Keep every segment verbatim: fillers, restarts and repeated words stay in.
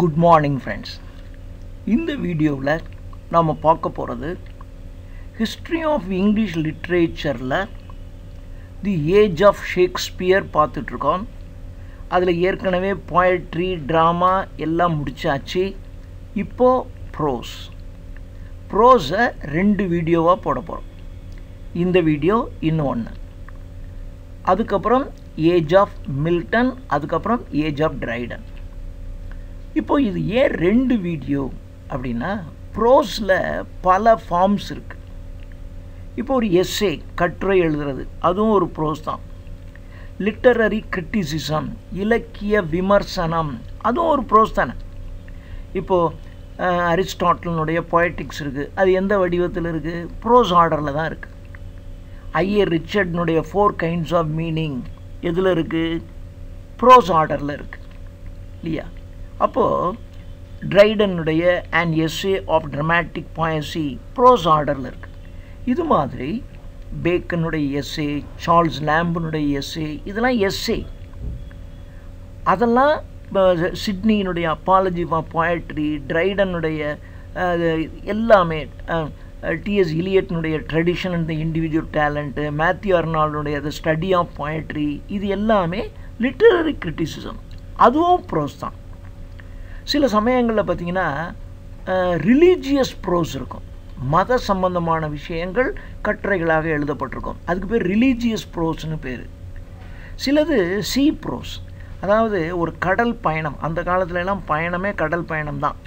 Good morning friends. இந்த வீடியோவில் நாம் பார்க்க போகிறது ஹிஸ்ட்ரி ஆஃப் இங்கிலீஷ் லிட்ரேச்சரில் தி ஏஜ் ஆஃப் ஷேக்ஸ்பியர் பார்த்துட்ருக்கோம். அதில் ஏற்கனவே போயட்ரி, ட்ராமா எல்லாம் முடித்தாச்சு. இப்போது ப்ரோஸ் ப்ரோஸை ரெண்டு வீடியோவாக போட போகிறோம். இந்த வீடியோ இன்னும் ஒன்று, அதுக்கப்புறம் ஏஜ் ஆஃப் மில்டன், அதுக்கப்புறம் ஏஜ் ஆஃப் ட்ரைடன். இப்போது இது ஏன் ரெண்டு வீடியோ அப்படின்னா, ப்ரோஸில் பல ஃபார்ம்ஸ் இருக்குது. இப்போ ஒரு எஸ்ஸே, கட்டுரை எழுதுறது, அதுவும் ஒரு ப்ரோஸ் தான். லிட்டரரி கிரிட்டிசிசம், இலக்கிய விமர்சனம், அதுவும் ஒரு ப்ரோஸ் தானே. இப்போது அரிஸ்டாட்டிலுடைய போயட்டிக்ஸ் இருக்குது, அது எந்த வடிவத்தில் இருக்குது? ப்ரோஸ் ஆர்டரில் தான் இருக்குது. ஐஏ ரிச்சர்ட்னுடைய ஃபோர் கைண்ட்ஸ் ஆஃப் மீனிங் எதில் இருக்குது? ப்ரோஸ் ஆர்டரில் இருக்குது இல்லையா? அப்போது ட்ரைடனுடைய and essay of dramatic poesy prose ஆர்டரில் இருக்குது. இது மாதிரி பேக்கனுடைய எஸ்ஸே, சார்ல்ஸ் லாம்பனுடைய எஸ்ஸே, இதெல்லாம் எஸ்ஸே. அதெல்லாம் சிட்னியினுடைய அப்பாலஜி ஃபார் போயட்ரி, ட்ரைடனுடைய எல்லாமே, டிஎஸ் இலியட்னுடைய tradition and the individual talent, Matthew அர்னால்டுடைய த ஸ்டடி ஆஃப் போயட்ரி, இது எல்லாமே லிட்டரரி கிரிட்டிசிசம், அதுவும் ப்ரோஸ் தான். சில சமயங்களில் பார்த்திங்கன்னா ரிலீஜியஸ் ப்ரோஸ் இருக்கும், மத சம்பந்தமான விஷயங்கள் கட்டுரைகளாக எழுதப்பட்டிருக்கும், அதுக்கு பேர் ரிலீஜியஸ் ப்ரோஸ்னு பேர். சிலது சீ ப்ரோஸ், அதாவது ஒரு கடல் பயணம், அந்த காலத்துலலாம் பயணமே கடல் பயணம்தான்.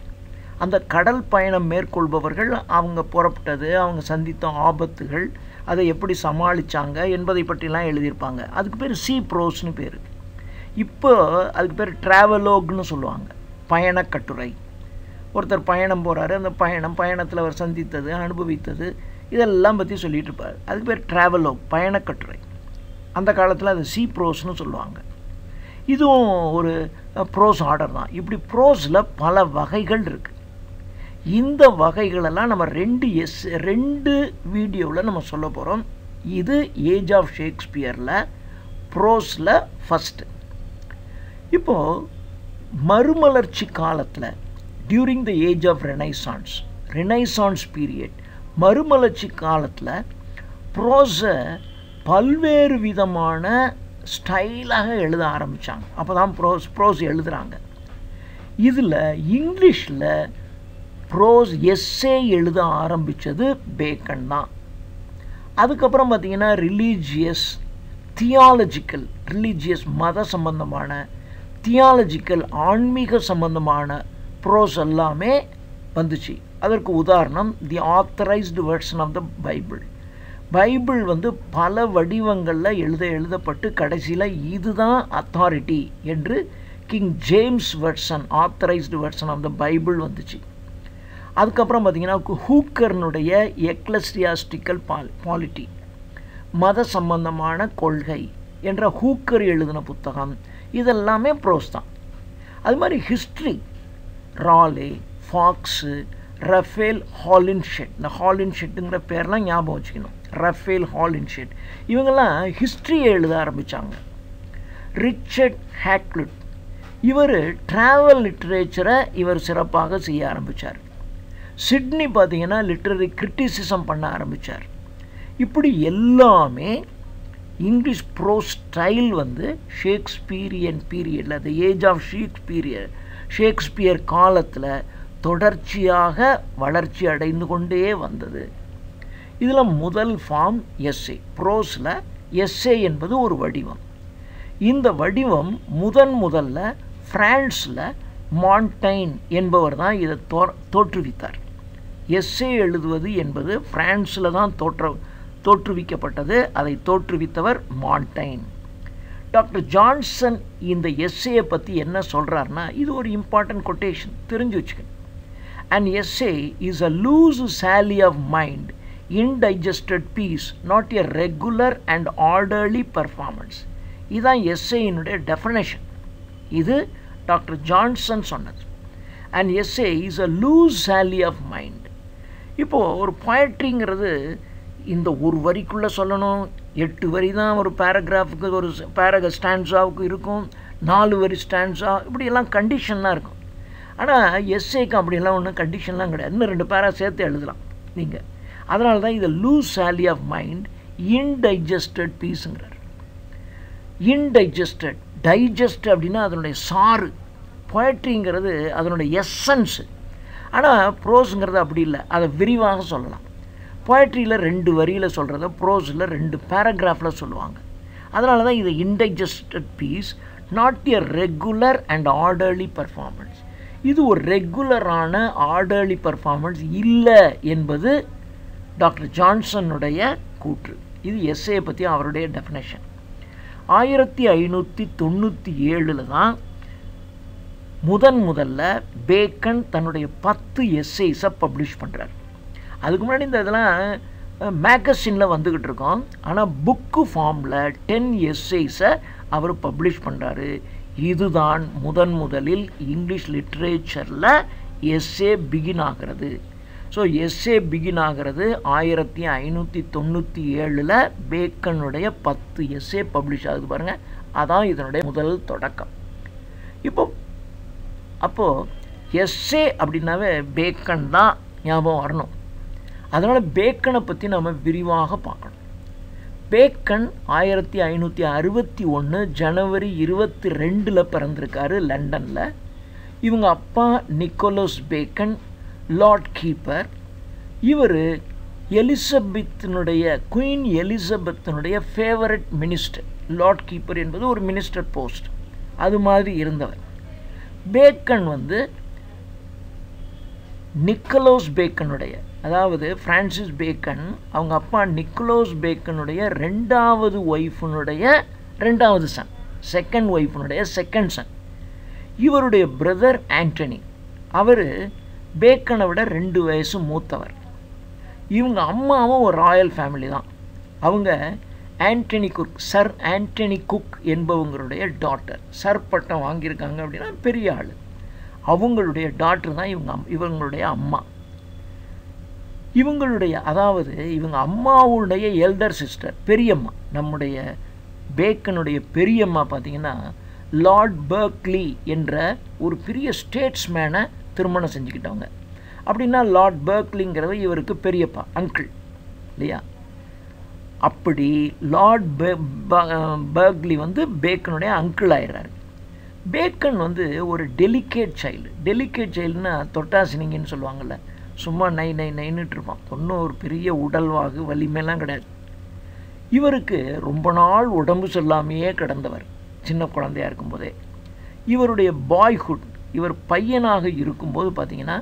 அந்த கடல் பயணம் மேற்கொள்பவர்கள் அவங்க புறப்பட்டது, அவங்க சந்தித்த ஆபத்துகள், அதை எப்படி சமாளித்தாங்க என்பதை பற்றிலாம் எழுதியிருப்பாங்க, அதுக்கு பேர் சீ ப்ரோஸ்னு பேர். இப்போ அதுக்கு பேர் ட்ராவலோக்னு சொல்லுவாங்க, பயணக்கட்டுரை. ஒருத்தர் பயணம் போகிறாரு, அந்த பயணம், பயணத்தில் அவர் சந்தித்தது, அனுபவித்தது, இதெல்லாம் பற்றி சொல்லிகிட்டு இருப்பார், அதுக்கு பேர் ட்ராவலோக், பயணக்கட்டுரை. அந்த காலத்தில் அது சீ ப்ரோஸ்னு சொல்லுவாங்க. இதுவும் ஒரு ப்ரோஸ் ஆர்டர் தான். இப்படி ப்ரோஸில் பல வகைகள் இருக்குது. இந்த வகைகளெல்லாம் நம்ம ரெண்டு எஸ் ரெண்டு வீடியோவில் நம்ம சொல்ல போகிறோம். இது ஏஜ் ஆஃப் ஷேக்ஸ்பியரில் ப்ரோஸில் ஃபஸ்ட்டு. இப்போது மறுமலர்ச்சி காலத்தில், during the age of Renaissance, Renaissance period, மறுமலர்ச்சி காலத்தில் ப்ரோஸை பல்வேறு விதமான ஸ்டைலாக எழுத ஆரம்பித்தாங்க. அப்போ தான் ப்ரோஸ் ப்ரோஸ் எழுதுகிறாங்க. இதில் இங்கிலீஷில் ப்ரோஸ் எஸ்ஸே எழுத ஆரம்பித்தது பேக்கன் தான். அதுக்கப்புறம் பார்த்திங்கன்னா ரிலீஜியஸ், தியாலஜிக்கல், ரிலீஜியஸ் மத சம்பந்தமான, தியாலஜிக்கல் ஆன்மீக சம்பந்தமான ப்ரோஸ் எல்லாமே வந்துச்சு. அதற்கு உதாரணம் the authorised version of the Bible. Bible வந்து பல வடிவங்களில் எழுத எழுதப்பட்டு கடைசியில் இதுதான் அத்தாரிட்டி என்று King James version, authorised version of the Bible வந்துச்சு. அதுக்கப்புறம் பார்த்திங்கன்னா ஹூக்கர்னுடைய எக்லெசியாஸ்டிக்கல் பாலிட்டி, மத சம்பந்தமான கொள்கை என்ற ஹூக்கர் எழுதின புத்தகம், இதெல்லாமே ப்ரோஸ் தான். அது மாதிரி history, Raleigh, Foxe, Raphael Holinshed, இந்த ஹாலின்ஷெட்டுங்கிற பேர்லாம் ஞாபகம் வச்சுக்கணும், ரஃபேல் ஹாலின்ஷெட், இவங்கெல்லாம் ஹிஸ்ட்ரியை எழுத ஆரம்பித்தாங்க. ரிச்சர்ட் ஹாக்லுட், இவர் ட்ராவல் லிட்ரேச்சரை இவர் சிறப்பாக செய்ய ஆரம்பித்தார். சிட்னி பார்த்திங்கன்னா லிட்ரரி கிரிட்டிசிசம் பண்ண ஆரம்பித்தார். இப்படி எல்லாமே இங்கிலீஷ் ப்ரோ ஸ்டைல் வந்து ஷேக்ஸ்பியரியன் பீரியடில், the age of Shakespeare Shakespeare காலத்தில் தொடர்ச்சியாக வளர்ச்சி அடைந்து கொண்டே வந்தது. இதில் முதல் ஃபார்ம் எஸ்ஸே. ப்ரோஸில் எஸ்ஸே என்பது ஒரு வடிவம். இந்த வடிவம் முதன் முதல்ல ஃப்ரான்ஸில் மாண்டைன் என்பவர் தான் இதை தோ தோற்றுவித்தார். எஸ்ஸே எழுதுவது என்பது ஃப்ரான்ஸில் தான் தோற்ற தோற்றுவிக்கப்பட்டது. அதை தோற்றுவித்தவர் மாண்டைன். டாக்டர் ஜான்சன் இந்த எஸ்ஸேயை பற்றி என்ன சொல்கிறார்னா, இது ஒரு இம்பார்ட்டன்ட் கொட்டேஷன், தெரிஞ்சு வச்சுக்கணும். And essay is a loose sally of mind, indigested piece, not a regular and orderly performance. இதுதான் எஸ்ஸேயினுடைய டெஃபினேஷன். இது டாக்டர் ஜான்சன் சொன்னது. And essay is a loose sally of mind. இப்போது ஒரு போயட்ரிங்கிறது இந்த ஒரு வரிக்குள்ளே சொல்லணும், எட்டு வரி தான் ஒரு பேராகிராஃபுக்கு, ஒரு பேராக ஸ்டான்ஸாவுக்கு இருக்கும், நாலு வரி ஸ்டான்ஸா, இப்படியெல்லாம் கண்டிஷனாக இருக்கும். ஆனால் எஸ்ஏக்கு அப்படிலாம் ஒன்றும் கண்டிஷன்லாம் கிடையாது, இன்னும் ரெண்டு பேராக சேர்த்து எழுதலாம் நீங்கள். அதனால தான் இது loose sally of mind indigested பீஸுங்கிறார். இன்டைஜஸ்டட், டைஜஸ்ட் அப்படின்னா அதனுடைய சாறு, பொயட்ரிங்கிறது அதனுடைய எசன்ஸு. ஆனால் ப்ரோஸுங்கிறது அப்படி இல்லை, அதை விரிவாக சொல்லலாம். பொயட்ரியில் ரெண்டு வரியில் சொல்கிறத ப்ரோஸில் ரெண்டு பேராகிராஃபில் சொல்லுவாங்க. அதனால தான் இது indigested piece, not a regular and orderly performance. இது ஒரு ரெகுலரான ஆர்டர்லி பர்ஃபார்மன்ஸ் இல்லை என்பது டாக்டர் ஜான்சனுடைய கூற்று. இது எஸ்ஏயை பற்றி அவருடைய டெஃபினேஷன். ஆயிரத்தி ஐநூற்றி தொண்ணூற்றி ஏழில் தான் முதன் முதல்ல பேக்கன் தன்னுடைய பத்து எஸ்ஐஸை பப்ளிஷ் பண்ணுறார். அதுக்கு முன்னாடி இந்த இதெல்லாம் மேகசினில் வந்துக்கிட்டு இருக்கோம், ஆனால் புக்கு ஃபார்மில் டென் எஸ்ஐஸை அவர் பப்ளிஷ் பண்ணுறாரு. இதுதான் முதன் முதலில் இங்கிலீஷ் லிட்ரேச்சரில் எஸ்ஏ பிகின் ஆகிறது. ஸோ எஸ்ஏ பிகின் ஆகிறது ஆயிரத்தி ஐநூற்றி தொண்ணூற்றி ஏழில் பேக்கனுடைய பத்து எஸ்ஏ பப்ளிஷ் ஆகுது பாருங்கள். அதான் இதனுடைய முதல் தொடக்கம். இப்போ அப்போது எஸ்ஏ அப்படின்னாவே பேக்கன் தான் ஞாபகம் வரணும். அதனால் பேக்கனை பற்றி நாம் விரிவாக பார்க்கணும். பேக்கன் ஆயிரத்தி ஐநூற்றி அறுபத்தி ஒன்று ஜனவரி இருபத்தி ரெண்டில் பிறந்திருக்காரு லண்டனில். இவங்க அப்பா நிக்கோலஸ் பேக்கன் லார்ட் கீப்பர். இவர் எலிசபெத்தினுடைய குயின் எலிசபெத்தினுடைய ஃபேவரட் மினிஸ்டர். லார்ட் கீப்பர் என்பது ஒரு மினிஸ்டர் போஸ்ட், அது மாதிரி இருந்தவர். பேக்கன் வந்து நிக்கோலஸ் பேக்கனுடைய, அதாவது ஃப்ரான்சிஸ் பேக்கன் அவங்க அப்பா நிக்கோலஸ் பேக்கனுடைய ரெண்டாவது ஒய்ஃபுனுடைய ரெண்டாவது சன், செகண்ட் ஒய்ஃபுனுடைய செகண்ட் சன். இவருடைய பிரதர் ஆண்டனி, அவர் பேக்கனை விட ரெண்டு வயசு மூத்தவர். இவங்க அம்மாவும் ஒரு ராயல் ஃபேமிலி தான். அவங்க Anthony Cooke, sir Anthony Cooke என்பவங்களுடைய டாட்டர். சர் பட்டம் வாங்கியிருக்காங்க அப்படின்னா பெரிய ஆள். அவங்களுடைய டாட்டர் தான் இவங்க இவங்களுடைய அம்மா. இவங்களுடைய, அதாவது இவங்க அம்மாவுடைய எல்டர் சிஸ்டர் பெரியம்மா, நம்முடைய பேக்கனுடைய பெரியம்மா பார்த்திங்கன்னா லார்ட் பர்க்லி என்ற ஒரு பெரிய ஸ்டேட்ஸ்மேனை திருமணம் செஞ்சுக்கிட்டவங்க. அப்படின்னா லார்ட் பர்க்லிங்கிறது இவருக்கு பெரியப்பா, அங்கிள் இல்லையா. அப்படி லார்ட் பர்க்லி வந்து பேக்கனுடைய அங்கிள் ஆயிடுறாரு. பேக்கன் வந்து ஒரு டெலிகேட் சைல்டு. டெலிகேட் சைல்டுன்னா தொட்டாசினிங்கன்னு சொல்லுவாங்கள்ல, சும்மா நை நை நைன்னுட்டு இருப்பான். ஒன்றும் ஒரு பெரிய உடல்வாகு வலிமையெல்லாம் கிடையாது. இவருக்கு ரொம்ப நாள் உடம்பு சொல்லாமையே கிடந்தவர் சின்ன குழந்தையாக இருக்கும்போதே. இவருடைய பாய்ஹுட், இவர் பையனாக இருக்கும்போது பார்த்திங்கன்னா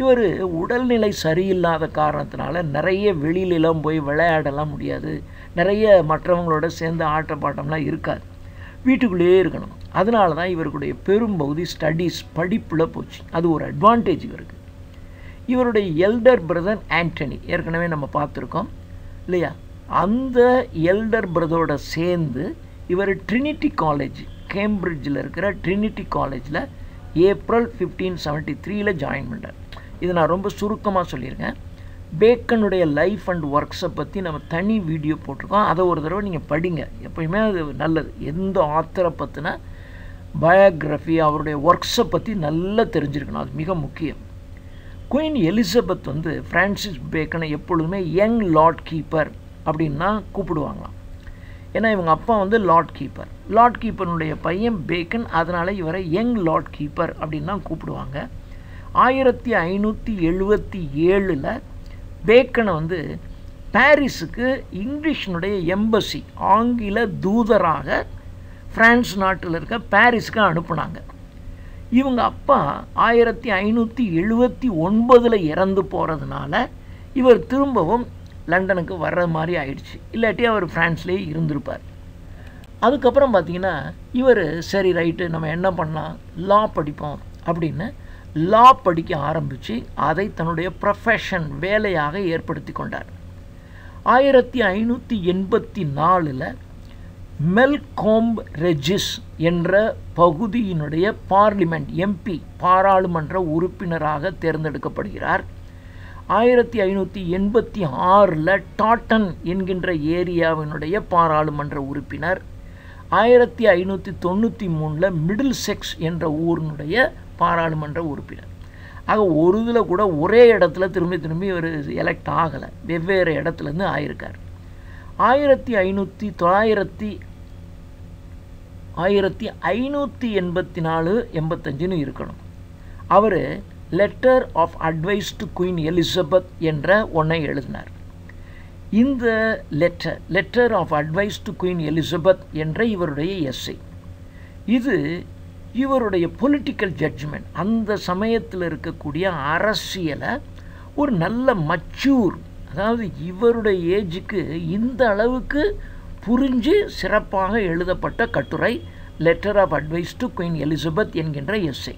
இவர் உடல்நிலை சரியில்லாத காரணத்தினால நிறைய வெளியிலெல்லாம் போய் விளையாடலாம் முடியாது, நிறைய மற்றவங்களோட சேர்ந்து ஆட்ட பாட்டம்லாம் இருக்காது, வீட்டுக்குள்ளேயே இருக்கணும். அதனால தான் இவருடைய பெரும்பகுதி ஸ்டடீஸ் படிப்பில் போச்சு. அது ஒரு அட்வான்டேஜ் இவருக்கு. இவருடைய எல்டர் பிரதர் ஆண்டனி ஏற்கனவே நம்ம பார்த்துருக்கோம் இல்லையா, அந்த எல்டர் பிரதரோட சேர்ந்து இவர் ட்ரினிட்டி காலேஜ், கேம்பிரிட்ஜில் இருக்கிற ட்ரினிட்டி காலேஜில் ஏப்ரல் ஃபிஃப்டீன் செவன்ட்டி த்ரீல ஜாயின் பண்ணுறார். இதை நான் ரொம்ப சுருக்கமாக சொல்லியிருக்கேன். பேக்கனுடைய லைஃப் அண்ட் ஒர்க்ஸை பற்றி நம்ம தனி வீடியோ போட்டிருக்கோம், அதை ஒரு தடவை நீங்கள் படிங்க. எப்போயுமே அது நல்லது, எந்த ஆத்தரை பற்றினா பயோக்ராஃபி அவருடைய ஒர்க்ஸை பற்றி நல்லா தெரிஞ்சிருக்கணும், அது மிக முக்கியம். குயின் எலிசபெத் வந்து ஃப்ரான்சிஸ் பேக்கனை எப்பொழுதுமே யங் லார்ட் கீப்பர் அப்படின்னா கூப்பிடுவாங்களாம். ஏன்னா இவங்க அப்பா வந்து லார்ட் கீப்பர், லார்ட் கீப்பருடைய பையன் பேக்கன், அதனால் இவரை யங் லார்ட் கீப்பர் அப்படின்னா கூப்பிடுவாங்க. ஆயிரத்தி ஐநூற்றி எழுபத்தி ஏழில் பேக்கனை வந்து பாரிஸுக்கு இங்கிலீஷனுடைய எம்பசி, ஆங்கில தூதராக ஃப்ரான்ஸ் நாட்டில் இருக்க பாரிஸுக்கு அனுப்புனாங்க. இவங்க அப்பா ஆயிரத்தி ஐநூற்றி எழுபத்தி ஒன்பதில் இறந்து போகிறதுனால இவர் திரும்பவும் லண்டனுக்கு வர்ற மாதிரி ஆயிடுச்சு, இல்லாட்டி அவர் ஃப்ரான்ஸ்லேயே இருந்திருப்பார். அதுக்கப்புறம் பார்த்திங்கன்னா இவர் சரி ரைட்டு நம்ம என்ன பண்ணலாம், லா படிப்போம் அப்படின்னு லா படிக்க ஆரம்பித்து அதை தன்னுடைய ப்ரொஃபஷன் வேலையாக ஏற்படுத்தி கொண்டார். ஆயிரத்தி ஐநூற்றி எண்பத்தி நாலில் மெல்கோம் ரெஜிஸ் என்ற பகுதியினுடைய பார்லிமெண்ட் எம்பி, பாராளுமன்ற உறுப்பினராக தேர்ந்தெடுக்கப்படுகிறார். ஆயிரத்தி ஐநூற்றி எண்பத்தி ஆறில் டாட்டன் என்கின்ற ஏரியாவினுடைய பாராளுமன்ற உறுப்பினர். ஆயிரத்தி ஐநூற்றி தொண்ணூற்றி மூணில் மிடில்செக்ஸ் என்ற ஊரினுடைய பாராளுமன்ற உறுப்பினர். ஆக ஒரு இதில் கூட ஒரே இடத்துல திரும்பி திரும்பி ஒரு எலெக்ட் ஆகலை, வெவ்வேறு இடத்துலேருந்து ஆயிருக்கார். ஆயிரத்தி ஐநூற்றி தொள்ளாயிரத்தி ஆயிரத்தி ஐநூற்றி எண்பத்தி நாலு எண்பத்தஞ்சுன்னு இருக்கணும். அவர் letter of advice to queen Elizabeth என்ற ஒன்றை எழுதினார். இந்த letter letter of advice to queen Elizabeth என்ற இவருடைய எஸ்ஸே, இது இவருடைய பொலிட்டிக்கல் ஜட்ஜ்மெண்ட், அந்த சமயத்தில் இருக்கக்கூடிய அரசியலை ஒரு நல்ல மச்சூர், அதாவது இவருடைய ஏஜுக்கு இந்த அளவுக்கு புரிஞ்சு சிறப்பாக எழுதப்பட்ட கட்டுரை letter of advice to queen Elizabeth என்கின்ற எஸ்ஸே.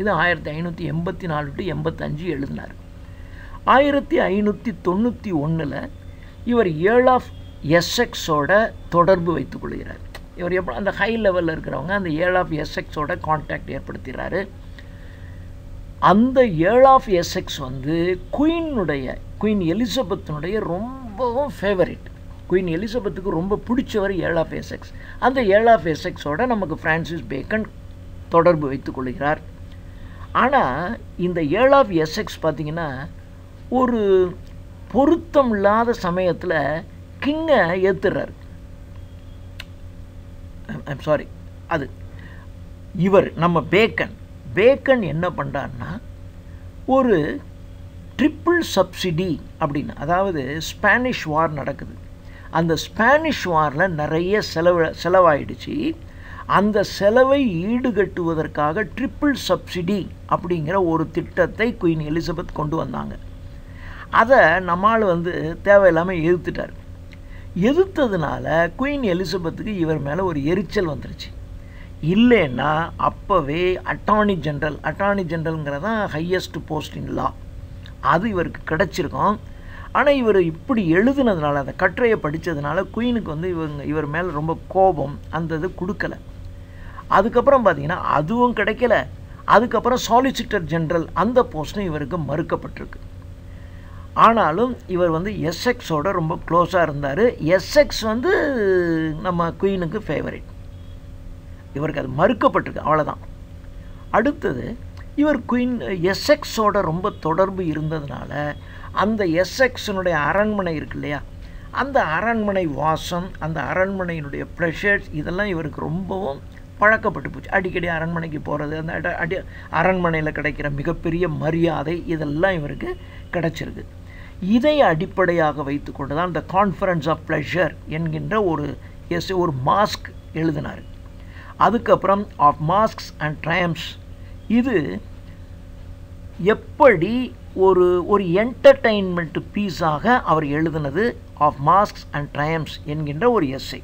இது ஆயிரத்தி ஐநூற்றி எண்பத்தி நாலு டு எண்பத்தஞ்சு எழுதினார். ஆயிரத்தி ஐநூற்றி தொண்ணூற்றி ஒன்றில் இவர் ஏர்ல் ஆஃப் எசெக்ஸோட தொடர்பு வைத்துக்கொள்கிறார். இவர் எப்போ அந்த ஹை லெவலில் இருக்கிறவங்க அந்த ஏர்ல் ஆஃப் எசெக்ஸோட கான்டாக்ட் ஏற்படுத்துகிறாரு. அந்த ஏர்ல் ஆஃப் எசெக்ஸ் வந்து குயினுடைய குயின் எலிசபெத்தினுடைய ரொம்பவும் ஃபேவரட், குயின் எலிசபெத்துக்கு ரொம்ப பிடிச்சவர் ஏர்ல் ஆஃப் எசெக்ஸ். அந்த ஏர்ல் ஆஃப் எசெக்ஸோட நமக்கு ஃப்ரான்சிஸ் பேக்கன் தொடர்பு வைத்துக்கொள்கிறார். ஆனால் இந்த ஏர்ல் ஆஃப் எசெக்ஸ் பார்த்திங்கன்னா ஒரு பொருத்தம் இல்லாத சமயத்தில் கிங்கை ஏற்றுறார். ஐம் சாரி அது இவர் நம்ம பேக்கன் பேக்கன் என்ன பண்ணுறாருன்னா ஒரு ட்ரிப்பிள் சப்சிடி அப்படின்னு, அதாவது ஸ்பானிஷ் வார் நடக்குது, அந்த ஸ்பானிஷ் வாரில் நிறைய செலவு செலவாயிடுச்சு அந்த செலவை ஈடுகட்டுவதற்காக ட்ரிப்பிள் சப்சிடி அப்படிங்கிற ஒரு திட்டத்தை குயின் எலிசபெத் கொண்டு வந்தாங்க. அதை நம்மால் வந்து தேவையில்லாமல் எதிர்த்துட்டார். எதிர்த்ததுனால குயின் எலிசபெத்துக்கு இவர் மேலே ஒரு எரிச்சல் வந்துருச்சு. இல்லைன்னா அப்போவே அட்டார்னி ஜென்ரல் அட்டார்னி ஜென்ரலுங்கிறதான் ஹையஸ்ட் போஸ்ட் இன் லா, அது இவருக்கு கிடச்சிருக்கும். ஆனால் இவர் இப்படி எழுதுனதுனால அந்த கட்டுரையை படித்ததுனால குயினுக்கு வந்து இவங்க இவர் மேலே ரொம்ப கோபம், அந்த இது கொடுக்கலை. அதுக்கப்புறம் பார்த்திங்கன்னா அதுவும் கிடைக்கல. அதுக்கப்புறம் சாலிசிட்டர் ஜென்ரல் அந்த போஸ்ட்டும் இவருக்கு மறுக்கப்பட்டிருக்கு. ஆனாலும் இவர் வந்து எசெக்ஸோட ரொம்ப க்ளோஸாக இருந்தார். எசெக்ஸ் வந்து நம்ம குயினுக்கு ஃபேவரட், இவருக்கு அது மறுக்கப்பட்டிருக்கு, அவ்வளோதான். அடுத்தது இவர் குயின் எசெக்ஸோட ரொம்ப தொடர்பு இருந்ததுனால அந்த எசெக்ஸினுடைய அரண்மனை இருக்கு இல்லையா, அந்த அரண்மனை வாசம், அந்த அரண்மனையினுடைய ப்ளஷர்ஸ் இதெல்லாம் இவருக்கு ரொம்பவும் பழக்கப்பட்டு போச்சு. அடிக்கடி அரண்மனைக்கு போகிறது, அந்த அடி அரண்மனையில் கிடைக்கிற மிகப்பெரிய மரியாதை இதெல்லாம் இவருக்கு கிடச்சிருக்கு. இதை அடிப்படையாக வைத்து கொண்டு தான் இந்த கான்ஃபரன்ஸ் ஆஃப் ப்ளஷர் என்கின்ற ஒரு எஸ் ஒரு மாஸ்க் எழுதினார். அதுக்கப்புறம் ஆஃப் மாஸ்க்ஸ் அண்ட் ட்ரையம்ஸ், இது எப்படி ஒரு ஒரு என்டர்டெயின்மெண்ட் பீஸாக அவர் எழுதினது ஆஃப் மாஸ்க்ஸ் அண்ட் ட்ரையம்ஸ் என்கின்ற ஒரு எஸ்ஸே.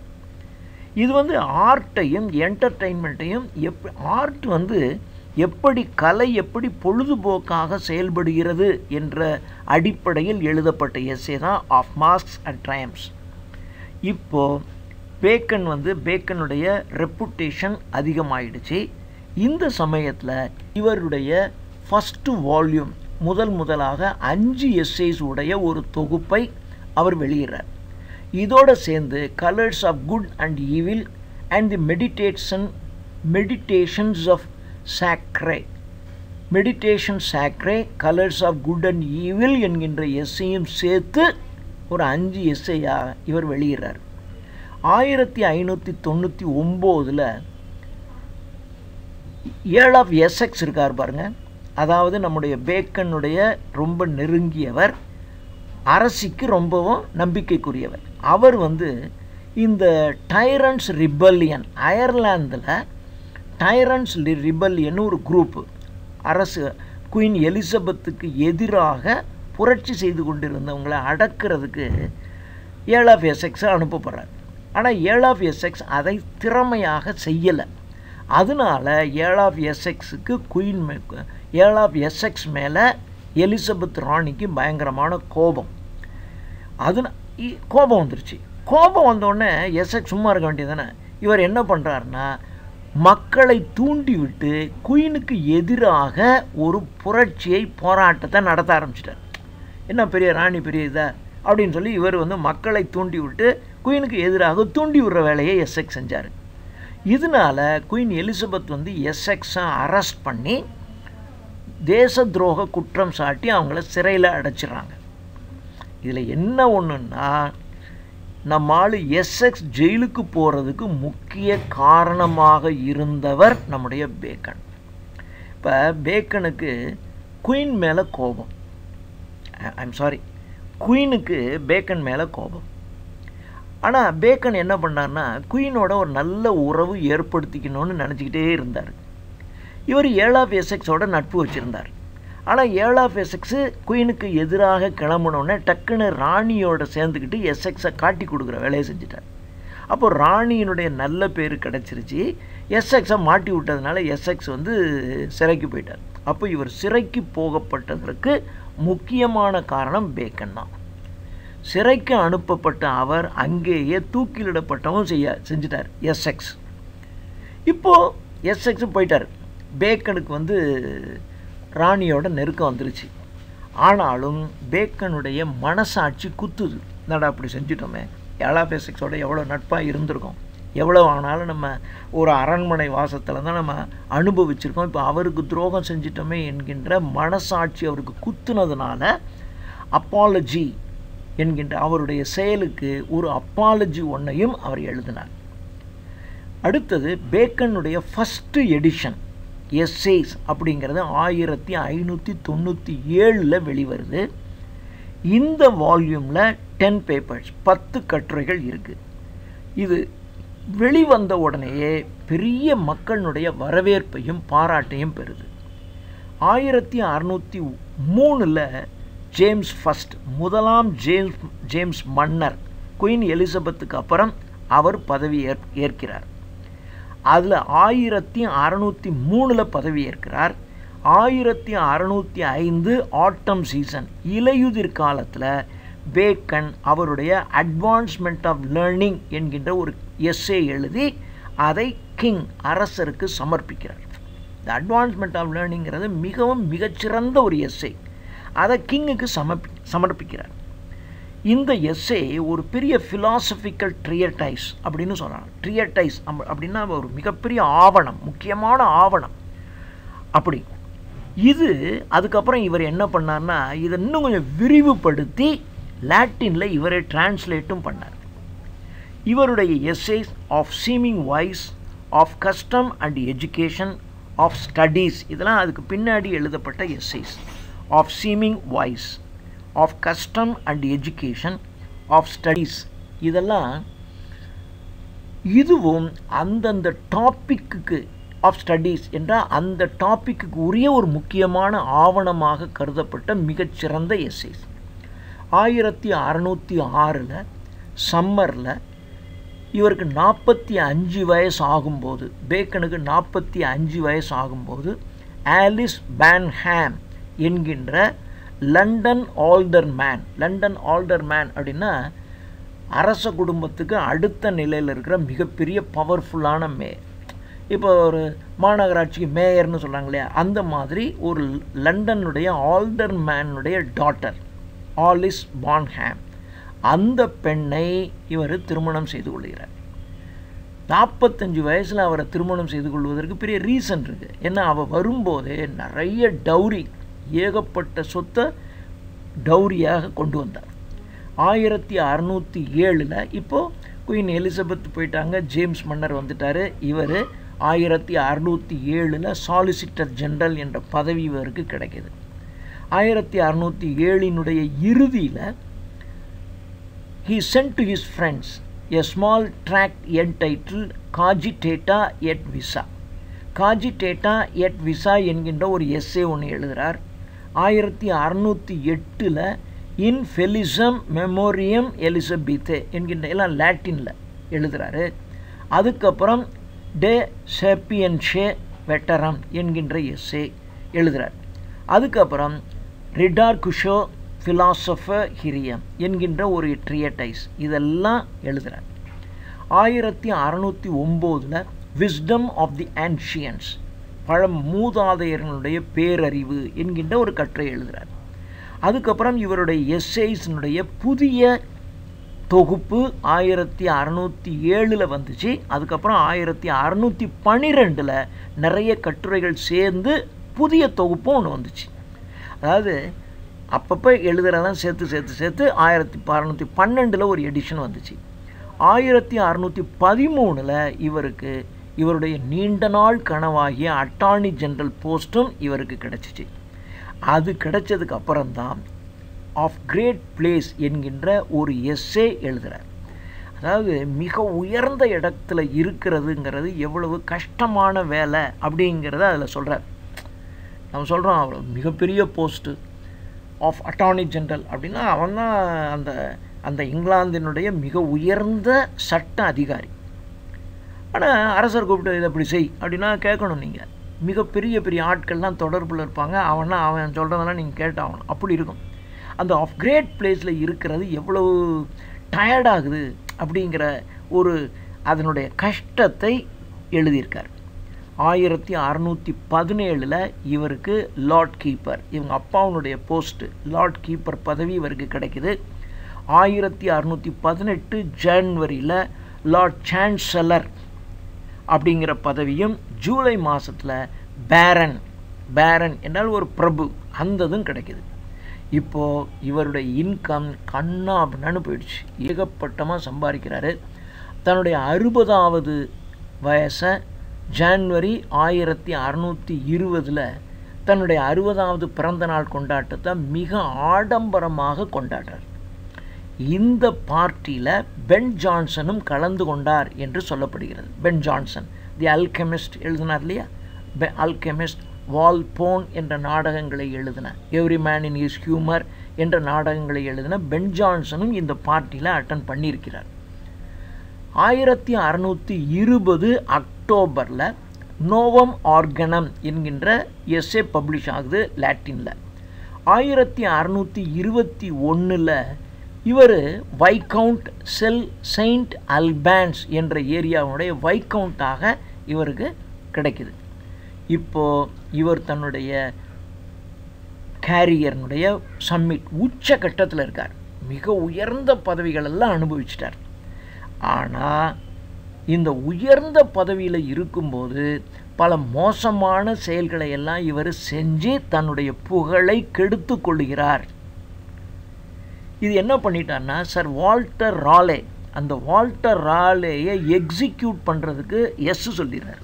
இது வந்து ஆர்ட்டையும் என்டர்டெயின்மெண்ட்டையும் எப் ஆர்ட் வந்து எப்படி கலை எப்படி பொழுதுபோக்காக செயல்படுகிறது என்ற அடிப்படையில் எழுதப்பட்ட எஸ்ஸே தான் ஆஃப் மாஸ்க்ஸ் அண்ட் ட்ரையம்ஸ். இப்போது பேக்கன் வந்து பேக்கனுடைய ரெப்புடேஷன் அதிகமாகிடுச்சு. இந்த சமயத்தில் இவருடைய ஃபஸ்ட்டு வால்யூம் முதல் முதலாக அஞ்சு எஸ்ஸேஸ் உடைய ஒரு தொகுப்பை அவர் வெளியிடுறார். இதோடு சேர்ந்து colours of good and evil and the meditation meditations of sacrae meditation sacrae colours of good and evil என்கின்ற எஸ்ஸையும் சேர்த்து ஒரு அஞ்சு எஸ்ஸையாக இவர் வெளியிறார். ஆயிரத்தி ஐநூற்றி தொண்ணூற்றி ஒம்போதில் ஏர்ல் ஆஃப் எசெக்ஸ் இருக்கார் பாருங்கள், அதாவது நம்முடைய பேக்கனுடைய ரொம்ப நெருங்கியவர், அரசிக்கு ரொம்பவும் நம்பிக்கைக்குரியவர். அவர் வந்து இந்த டைரன்ஸ் ரிபல்லியன், அயர்லாந்தில் டைரன்ஸ் ரிபல்லியன் ஒரு குரூப்பு, அரசு குயின் எலிசபெத்துக்கு எதிராக புரட்சி செய்து கொண்டிருந்தவங்களை அடக்கிறதுக்கு ஏர்ல் ஆஃப் எசெக்ஸை அனுப்பப்படுறார். ஆனால் ஏர்ல் ஆஃப் எசெக்ஸ் அதை திறமையாக செய்யலை. அதனால் ஏர்ல் ஆஃப் எசெக்ஸுக்கு குயின் ஏர்ல் ஆஃப் எசெக்ஸ் மேலே எலிசபெத் ராணிக்கு பயங்கரமான கோபம். அது கோபம் வந்துருச்சு. கோபம் வந்தோடனே எசெக்ஸ் சும்மா இருக்க வேண்டியதானே, இவர் என்ன பண்ணுறாருன்னா மக்களை தூண்டி விட்டு குயினுக்கு எதிராக ஒரு புரட்சியை போராட்டத்தை நடத்த ஆரம்பிச்சிட்டார். என்ன பெரிய ராணி பெரிய இதா அப்படின்னு சொல்லி இவர் வந்து மக்களை தூண்டி விட்டு குயினுக்கு எதிராக தூண்டி விடுற வேலையை எசெக்ஸ் செஞ்சார். இதனால் குயின் எலிசபெத் வந்து எசெக்ஸை அரெஸ்ட் பண்ணி தேச துரோக குற்றம் சாட்டி அவங்கள சிறையில் அடைச்சிடுறாங்க. இதில் என்ன ஒன்றுன்னா, நம்ம ஆள் எசெக்ஸ் ஜெயிலுக்கு போகிறதுக்கு முக்கிய காரணமாக இருந்தவர் நம்முடைய பேக்கன். இப்போ பேக்கனுக்கு குயின் மேலே கோபம், ஐம் சாரி குயினுக்கு பேக்கன் மேலே கோபம். ஆனால் பேக்கன் என்ன பண்ணார்னா, குயினோட ஒரு நல்ல உறவு ஏற்படுத்திக்கணும்னு நினச்சிக்கிட்டே இருந்தார். இவர் ஏர்ல் ஆஃப் எசெக்ஸோட நட்பு வச்சுருந்தார். ஆனால் ஏர்ல் ஆஃப் எசெக்ஸு குயினுக்கு எதிராக கிளம்பணுன்னே டக்குன்னு ராணியோட சேர்ந்துக்கிட்டு எசெக்ஸை காட்டி கொடுக்குற வேலையை செஞ்சுட்டார். அப்போது ராணியினுடைய நல்ல பேர் கிடச்சிருச்சு. எசெக்ஸை மாட்டி விட்டதுனால எசெக்ஸ் வந்து சிறைக்கு போயிட்டார். அப்போ இவர் சிறைக்கு போகப்பட்டதற்கு முக்கியமான காரணம் பேக்கன் தான். சிறைக்கு அனுப்பப்பட்ட அவர் அங்கேயே தூக்கிலிடப்பட்டவும் செய்ய செஞ்சிட்டார் எசெக்ஸ். இப்போது எசெக்ஸும் போயிட்டார். பேக்கனுக்கு வந்து ராணியோட நெருக்கம் வந்துருச்சு. ஆனாலும் பேக்கனுடைய மனசாட்சி குத்துது, என்னடா அப்படி செஞ்சிட்டோமே, ஏர்ல் ஆஃப் எசெக்ஸோட எவ்வளோ நட்பாக இருந்திருக்கோம், எவ்வளோ ஆனாலும் நம்ம ஒரு அரண்மனை வாசத்தில் தான் நம்ம அனுபவிச்சிருக்கோம், இப்போ அவருக்கு துரோகம் செஞ்சிட்டோமே என்கின்ற மனசாட்சி அவருக்கு குத்துனதுனால அப்பாலஜி என்கின்ற அவருடைய செயலுக்கு ஒரு அப்பாலஜி ஒன்றையும் அவர் எழுதினார். அடுத்தது பேக்கனுடைய ஃபஸ்ட்டு எடிஷன் எஸ்ஸேஸ் அப்படிங்கிறது ஆயிரத்தி ஐநூற்றி தொண்ணூற்றி ஏழில் வெளிவருது. இந்த வால்யூமில் டென் பேப்பர்ஸ் பத்து கட்டுரைகள் இருக்குது. இது வெளிவந்த உடனேயே பெரிய மக்களுடைய வரவேற்பையும் பாராட்டையும் பெறுது. ஆயிரத்தி அறுநூற்றி மூணில் ஜேம்ஸ் ஃபர்ஸ்ட் முதலாம் ஜேம்ஸ் ஜேம்ஸ் மன்னர் குயின் எலிசபெத்துக்கு அப்புறம் அவர் பதவி ஏற் ஏற்கிறார் அதில் ஆயிரத்தி அறநூற்றி மூணில் பதவி ஏற்கிறார். ஆயிரத்தி அறநூற்றி ஐந்து ஆட்டம் சீசன் இலையுதிர் காலத்தில் பேக்கன் அவருடைய அட்வான்ஸ்மெண்ட் ஆஃப் லேர்னிங் என்கின்ற ஒரு எஸ்ஸே எழுதி அதை கிங் அரசருக்கு சமர்ப்பிக்கிறார். இந்த அட்வான்ஸ்மெண்ட் ஆஃப் லேர்னிங்கிறது மிகவும் மிகச்சிறந்த ஒரு எஸ்ஸே. அதை கிங்குக்கு சமர்ப்பி சமர்ப்பிக்கிறார் இந்த எஸ்ஸே ஒரு பெரிய ஃபிலாசபிக்கல் ட்ரியட்டைஸ் அப்படின்னு சொல்லலாம். ட்ரியட்டைஸ் அப்படின்னா ஒரு மிகப்பெரிய ஆவணம், முக்கியமான ஆவணம் அப்படி இது. அதுக்கப்புறம் இவர் என்ன பண்ணார்னா, இதை இன்னும் கொஞ்சம் விரிவுபடுத்தி லாட்டினில் இவரை டிரான்ஸ்லேட்டும் பண்ணார். இவருடைய essays of seeming voice, of custom and education, of studies இதெல்லாம் அதுக்கு பின்னாடி எழுதப்பட்ட essays. Of seeming voice, of custom and education, of studies இதெல்லாம் இதுவும் அந்தந்த டாப்பிக்கு ஆஃப் ஸ்டடீஸ் என்றால் அந்த டாப்பிக்கு உரிய ஒரு முக்கியமான ஆவணமாக கருதப்பட்ட மிகச்சிறந்த எஸ்ஸேஸ். ஆயிரத்தி அறநூற்றி ஆறில் சம்மரில் இவருக்கு நாற்பத்தி அஞ்சு வயசு ஆகும்போது பேக்கனுக்கு நாற்பத்தி அஞ்சு வயசு ஆகும்போது ஆலிஸ் பான்ஹாம் என்கின்ற லண்டன் ஆல்டர்மேன் லண்டன் ஆல்டர்மேன் அப்படின்னா அரச குடும்பத்துக்கு அடுத்த நிலையில் இருக்கிற மிகப்பெரிய பவர்ஃபுல்லான மேயர். இப்போ ஒரு மாநகராட்சிக்கு மேயர்னு சொல்கிறாங்க இல்லையா, அந்த மாதிரி ஒரு லண்டனுடைய ஆல்டர்மேனுடைய டாட்டர் ஆலிஸ் பான்ஹாம் அந்த பெண்ணை இவர் திருமணம் செய்து கொள்கிறார். நாற்பத்தஞ்சு வயசில் அவரை திருமணம் செய்து கொள்வதற்கு பெரிய ரீசன் இருக்குது. ஏன்னா அவள் வரும்போதே நிறைய டௌரி ஏகப்பட்ட சொத்தை டௌரியாக கொண்டு வந்தார். ஆயிரத்தி அறுநூற்றி ஏழில் இப்போது குயின் எலிசபெத் போயிட்டாங்க, ஜேம்ஸ் மன்னர் வந்துட்டார். இவர் ஆயிரத்தி அறுநூற்றி ஏழில் சாலிசிட்டர் ஜெனரல் என்ற பதவி இவருக்கு கிடைக்கிது. ஆயிரத்தி அறுநூற்றி ஏழினுடைய இறுதியில் he sent to his friends a small tract entitled Cogitata et Visa Cogitata et Visa என்கின்ற ஒரு எஸ்ஸே ஒன்று எழுதுகிறார். ஆயிரத்தி அறுநூற்றி எட்டில் இன்ஃபெலிசம் மெமோரியம் எலிசபெத்தே என்கின்ற எல்லாம் லாட்டினில் எழுதுகிறாரு. அதுக்கப்புறம் டே சேப்பியன்ஷே வெட்டரம் என்கின்ற எஸ்ஸே எழுதுகிறார். அதுக்கப்புறம் ரிடார் குஷோ ஃபிலாசபர் ஹிரியம் என்கின்ற ஒரு ட்ரியட்டைஸ் இதெல்லாம் எழுதுகிறார். ஆயிரத்தி அறுநூற்றி ஒம்போதில் விஸ்டம் ஆஃப் தி ஆன்ஷியன்ஸ் பழம் மூதாதையர்களுடைய பேரறிவு என்கின்ற ஒரு கட்டுரை எழுதுகிறார். அதுக்கப்புறம் இவருடைய எஸ்ஸேஸினுடைய புதிய தொகுப்பு ஆயிரத்தி அறநூற்றி ஏழில் வந்துச்சு. அதுக்கப்புறம் ஆயிரத்தி அறநூற்றி பன்னிரெண்டில் நிறைய கட்டுரைகள் சேர்ந்து புதிய தொகுப்பு ஒன்று வந்துச்சு. அதாவது அப்பப்போ எழுதுறதெல்லாம் சேர்த்து சேர்த்து சேர்த்து ஆயிரத்தி அறநூற்றி பன்னெண்டில் ஒரு எடிஷன் வந்துச்சு. ஆயிரத்தி அறநூற்றி பதிமூணில் இவருக்கு இவருடைய நீண்ட நாள் கனவாகிய அட்டார்னி ஜெனரல் போஸ்ட்டும் இவருக்கு கிடச்சிச்சு. அது கிடைச்சதுக்கு அப்புறம்தான் ஆஃப் கிரேட் பிளேஸ் என்கின்ற ஒரு எஸ்ஸே எழுதுகிறார். அதாவது மிக உயர்ந்த இடத்துல இருக்கிறதுங்கிறது எவ்வளவு கஷ்டமான வேலை அப்படிங்கிறத அதில் சொல்கிறார். நம்ம சொல்கிறோம் அவ்வளோ மிகப்பெரிய போஸ்ட்டு ஆஃப் அட்டார்னி ஜெனரல் அப்படின்னா அவன் தான் அந்த அந்த இங்கிலாந்தினுடைய மிக உயர்ந்த சட்ட அதிகாரி. ஆனால் அரசர் கூப்பிட்டு இதை அப்படி செய் அப்படின்னா கேட்கணும். நீங்கள் மிகப்பெரிய பெரிய ஆட்கள்லாம் தொடர்பில் இருப்பாங்க. அவனா அவன் சொல்கிறதெல்லாம் நீங்கள் கேட்டாகணும். அப்படி இருக்கும். அந்த ஆஃப் கிரேட் பிளேஸில் இருக்கிறது எவ்வளவு டயர்டாகுது அப்படிங்கிற ஒரு அதனுடைய கஷ்டத்தை எழுதியிருக்கார். ஆயிரத்தி அறநூற்றி பதினேழில் இவருக்கு லார்ட் கீப்பர், இவங்க அப்பாவுடைய போஸ்ட்டு லார்ட் கீப்பர் பதவி இவருக்கு கிடைக்கிது. ஆயிரத்தி அறநூற்றி பதினெட்டு ஜனவரியில் லார்ட் சான்சலர் அப்படிங்கிற பதவியும், ஜூலை மாதத்தில் பேரன் பேரன் என்றால் ஒரு பிரபு அந்ததும் கிடைக்கிது. இப்போது இவருடைய இன்கம் கண்ணா அப்படின்னு போயிடுச்சு. ஏகப்பட்டமாக சம்பாதிக்கிறாரு. தன்னுடைய அறுபதாவது வயசை ஜனவரி ஆயிரத்தி அறநூற்றி இருபதில் தன்னுடைய அறுபதாவது பிறந்த நாள் கொண்டாட்டத்தை மிக ஆடம்பரமாக கொண்டாடுறார். இந்த பார்ட்டியில் பென் ஜான்சனும் கலந்து கொண்டார் என்று சொல்லப்படுகிறது. பென் ஜான்சன் தி அல்கெமிஸ்ட் எழுதினார் இல்லையா, பெ அல்கெமிஸ்ட் வால்போன் என்ற நாடகங்களை எழுதின, every man in his humour என்ற நாடகங்களை எழுதின பென் ஜான்சனும் இந்த பார்ட்டியில் அட்டன் பண்ணியிருக்கிறார். ஆயிரத்தி அறநூற்றி இருபது அக்டோபரில் நோவம் ஆர்கனம் என்கின்ற எஸ்ஸே பப்ளிஷ் ஆகுது லாட்டினில். ஆயிரத்தி அறநூற்றி இருபத்தி ஒன்றில் இவர் வைகவுண்ட் செல் செயின்ட் அல்பான்ஸ் என்ற ஏரியாவுடைய வைகவுண்டாக இவருக்கு கிடைக்கிது. இப்போது இவர் தன்னுடைய கேரியர்னுடைய சம்மிட் உச்ச கட்டத்தில் இருக்கார். மிக உயர்ந்த பதவிகளெல்லாம் அனுபவிச்சிட்டார். ஆனால் இந்த உயர்ந்த பதவியில் இருக்கும்போது பல மோசமான செயல்களை எல்லாம் இவர் செஞ்சு தன்னுடைய புகழை கெடுத்து கொள்கிறார். இது என்ன பண்ணிட்டார்னா, சர் வால்டர் ராலே, அந்த வால்டர் ராலேயை எக்ஸிக்யூட் பண்ணுறதுக்கு எஸ் சொல்லிடுறார்.